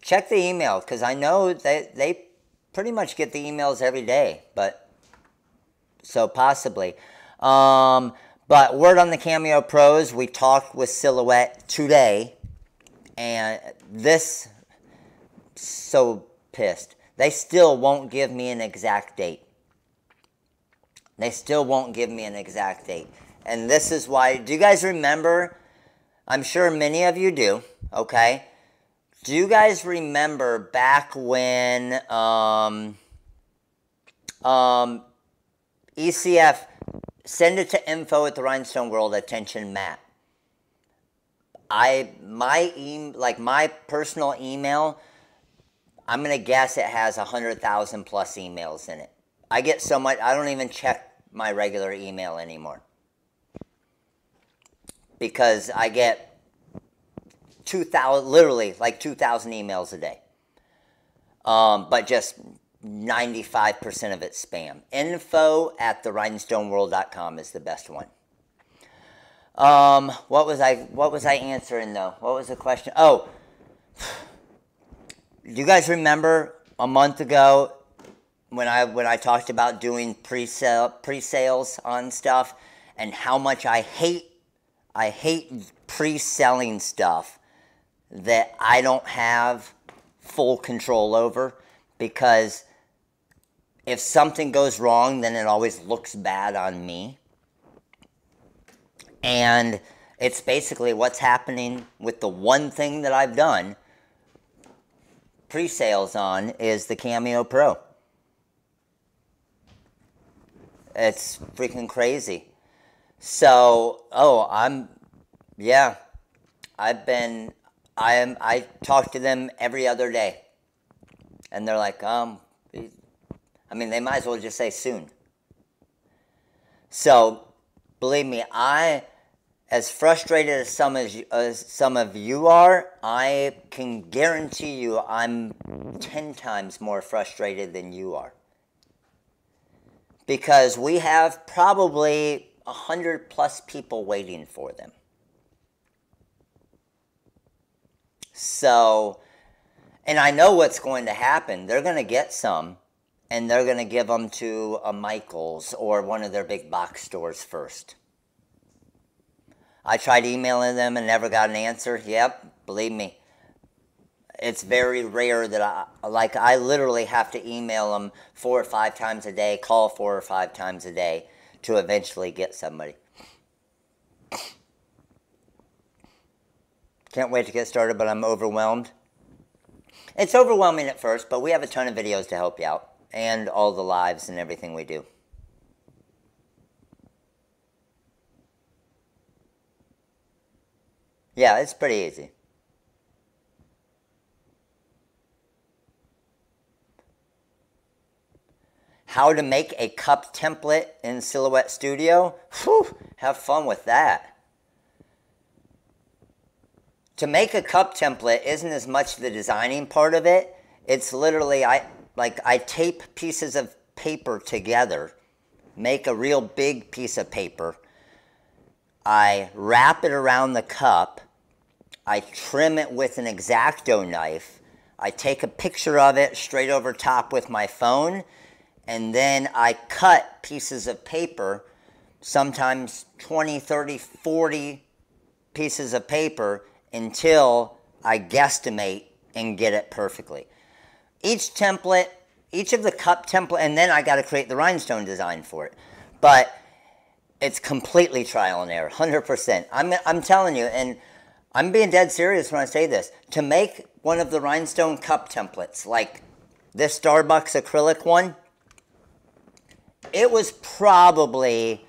Check the email, because I know they pretty much get the emails every day. But so possibly. But word on the Cameo Pros, we talked with Silhouette today, and this, so pissed. They still won't give me an exact date. They still won't give me an exact date. And this is why, do you guys remember, I'm sure many of you do, okay? Do you guys remember back when ECF, send it to info@therhinestoneworld, attention Matt. My personal email, I'm going to guess it has 100,000 plus emails in it. I get so much, I don't even check my regular email anymore. Because I get 2,000, literally like 2,000 emails a day, but just 95% of it's spam. Info@therhinestoneworld.com is the best one. What was I answering though? What was the question? Oh, do you guys remember a month ago when I talked about doing pre-sales on stuff and how much I hate pre-selling stuff that I don't have full control over, because if something goes wrong, then it always looks bad on me. And it's basically what's happening with the one thing that I've done pre-sales on is the Cameo Pro. It's freaking crazy. So, I talk to them every other day, and they're like, I mean, they might as well just say soon. So, believe me, as frustrated as some of you are, I can guarantee you I'm 10 times more frustrated than you are. Because we have probably 100 plus people waiting for them. So, and I know what's going to happen. They're going to get some, and they're going to give them to a Michaels or one of their big box stores first. I tried emailing them and never got an answer. Yep, believe me. It's very rare that I literally have to email them 4 or 5 times a day, call 4 or 5 times a day to eventually get somebody. Can't wait to get started, but I'm overwhelmed. It's overwhelming at first, but we have a ton of videos to help you out, and all the lives and everything we do. Yeah, it's pretty easy. How to make a cup template in Silhouette Studio? Whew, have fun with that. To make a cup template isn't as much the designing part of it. It's literally, I tape pieces of paper together, make a real big piece of paper. I wrap it around the cup. I trim it with an X-Acto knife. I take a picture of it straight over top with my phone. And then I cut pieces of paper, sometimes 20, 30, 40 pieces of paper, until I guesstimate and get it perfectly. Each template, each of the cup template, and then I got to create the rhinestone design for it. But it's completely trial and error, 100%. I'm telling you, and I'm being dead serious when I say this. To make one of the rhinestone cup templates, like this Starbucks acrylic one, it was probably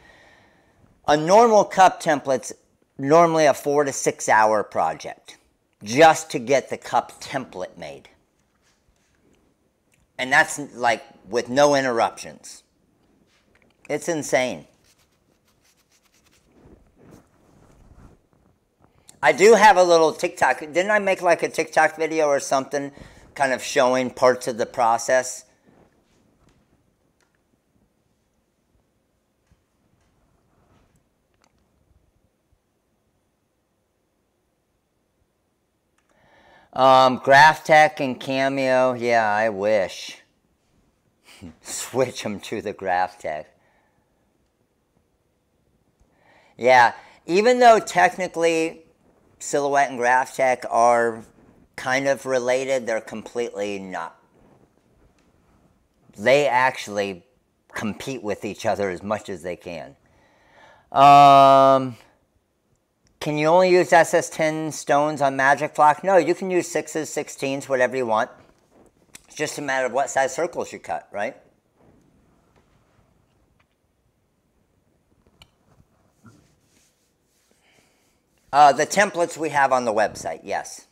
a normal cup template's normally a 4 to 6 hour project just to get the cup template made. And that's like with no interruptions. It's insane. I do have a little TikTok. Didn't I make like a TikTok video or something kind of showing parts of the process? GraphTech and Cameo, yeah, I wish. Switch them to the GraphTech. Yeah, even though technically Silhouette and GraphTech are kind of related, they're completely not. They actually compete with each other as much as they can. Can you only use SS10 stones on Magic Flock? No, you can use 6s, 16s, whatever you want. It's just a matter of what size circles you cut, right? The templates we have on the website, yes.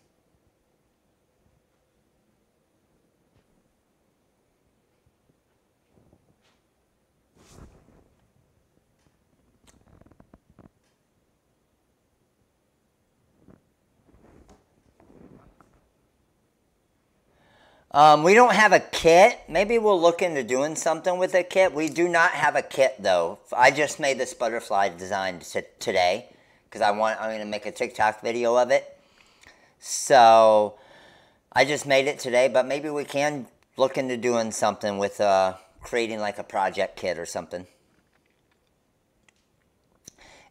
We don't have a kit. Maybe we'll look into doing something with a kit. We do not have a kit, though. I just made this butterfly design today because I'm going to make a TikTok video of it. So I just made it today, but maybe we can look into doing something with creating like a project kit or something.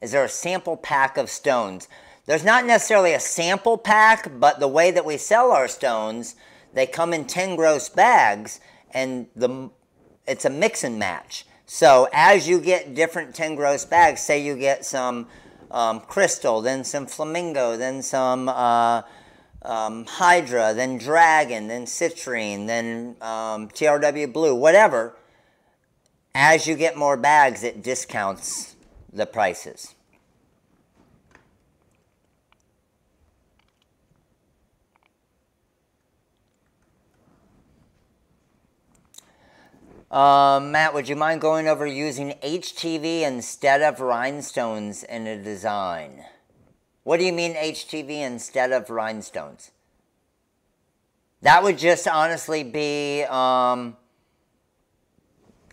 Is there a sample pack of stones? There's not necessarily a sample pack, but the way that we sell our stones, they come in 10 gross bags, and it's a mix and match. So as you get different 10 gross bags, say you get some crystal, then some flamingo, then some hydra, then dragon, then citrine, then TRW blue, whatever. As you get more bags, it discounts the prices. Matt, would you mind going over using HTV instead of rhinestones in a design? What do you mean HTV instead of rhinestones? That would just honestly be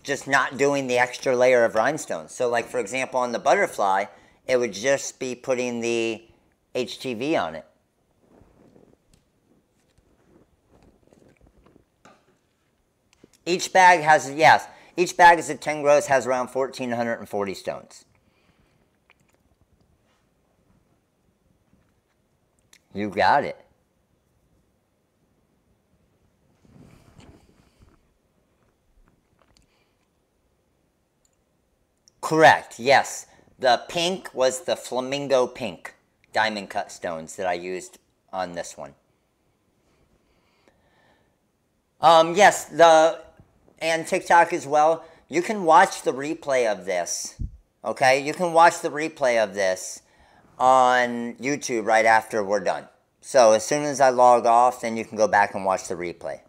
just not doing the extra layer of rhinestones. So like for example on the butterfly, it would just be putting the HTV on it. Each bag has, yes, each bag is a 10 gross, has around 1,440 stones. You got it. Correct, yes. The pink was the flamingo pink diamond cut stones that I used on this one. Yes, and TikTok as well, you can watch the replay of this, okay? You can watch the replay of this on YouTube right after we're done. So as soon as I log off, then you can go back and watch the replay.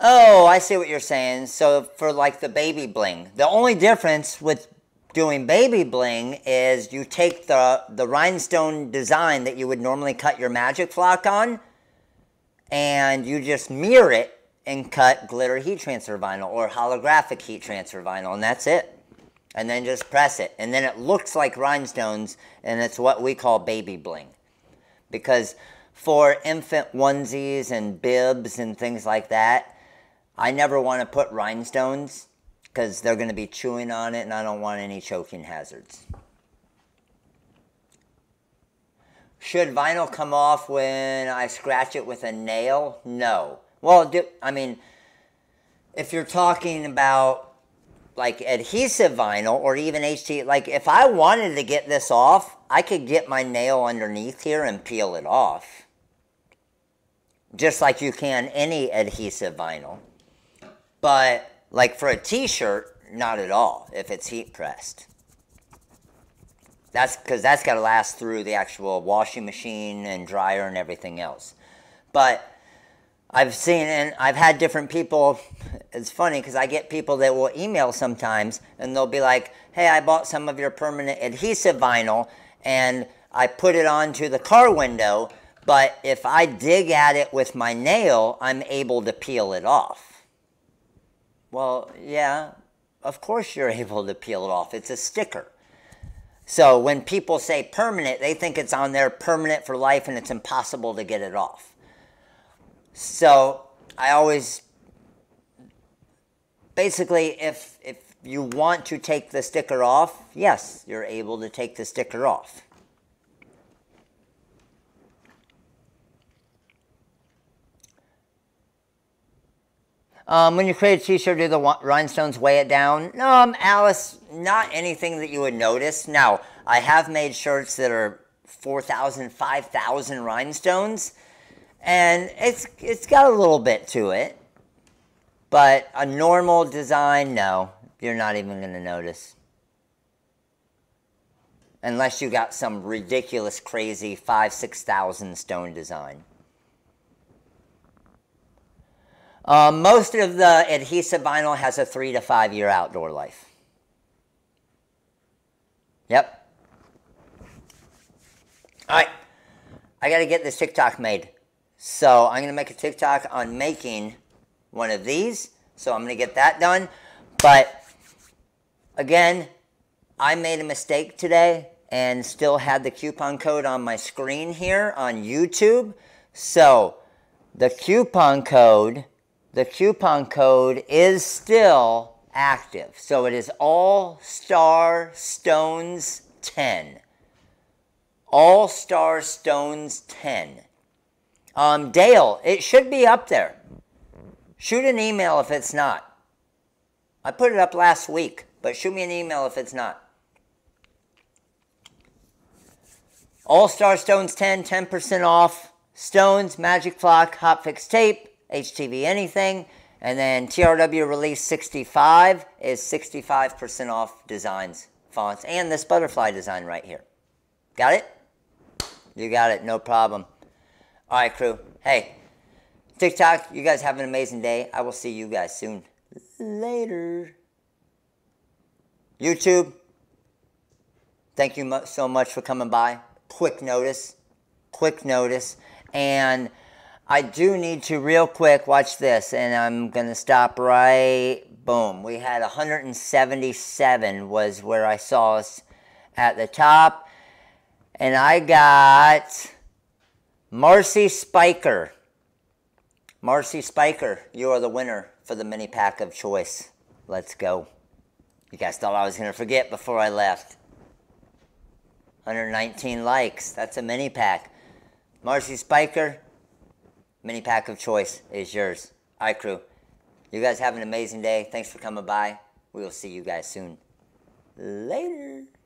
Oh, I see what you're saying. So for like the baby bling, the only difference with doing baby bling is you take the rhinestone design that you would normally cut your Magic Flock on, and you just mirror it and cut glitter heat transfer vinyl or holographic heat transfer vinyl, and that's it. And then just press it, and then it looks like rhinestones, and it's what we call baby bling. Because for infant onesies and bibs and things like that, I never want to put rhinestones because they're going to be chewing on it, and I don't want any choking hazards. Should vinyl come off when I scratch it with a nail? No. Well, I mean, if you're talking about like adhesive vinyl or even HT, like if I wanted to get this off, I could get my nail underneath here and peel it off. Just like you can any adhesive vinyl. But like for a t-shirt, not at all, if it's heat pressed. That's because that's got to last through the actual washing machine and dryer and everything else. But I've seen, and I've had different people, it's funny because I get people that will email sometimes and they'll be like, hey, I bought some of your permanent adhesive vinyl and I put it onto the car window, but if I dig at it with my nail, I'm able to peel it off. Well, yeah, of course you're able to peel it off. It's a sticker. So when people say permanent, they think it's on there permanent for life and it's impossible to get it off. So I always, basically, if you want to take the sticker off, yes, you're able to take the sticker off. When you create a t-shirt, do the rhinestones weigh it down? Alice, not anything that you would notice. Now, I have made shirts that are 4,000, 5,000 rhinestones, and it's got a little bit to it. But a normal design, no, you're not even going to notice. Unless you got some ridiculous, crazy 5,000, 6,000 stone design. Most of the adhesive vinyl has a 3 to 5 year outdoor life. Yep. All right. I got to get this TikTok made. So I'm going to make a TikTok on making one of these. So I'm going to get that done. But again, I made a mistake today and still had the coupon code on my screen here on YouTube. So the coupon code is still active. So it is All Star Stones 10. All Star Stones 10. Dale, it should be up there. Shoot an email if it's not. I put it up last week, but shoot me an email if it's not. All Star Stones 10, 10% off. Stones, Magic Flock, Hotfix Tape, HTV Anything, and then TRW Relief 65 is 65% off designs, fonts, and this butterfly design right here. Got it? You got it, no problem. All right, crew. Hey, TikTok, you guys have an amazing day. I will see you guys soon. Later. YouTube, thank you so much for coming by. Quick notice. Quick notice. And I do need to real quick, watch this, and I'm going to stop right, boom. We had 177 was where I saw us at the top. And I got Marcy Spiker. Marcy Spiker, you are the winner for the mini pack of choice. Let's go. You guys thought I was going to forget before I left. 119 likes, that's a mini pack. Marcy Spiker. Mini pack of choice is yours. All right, crew. You guys have an amazing day. Thanks for coming by. We will see you guys soon. Later.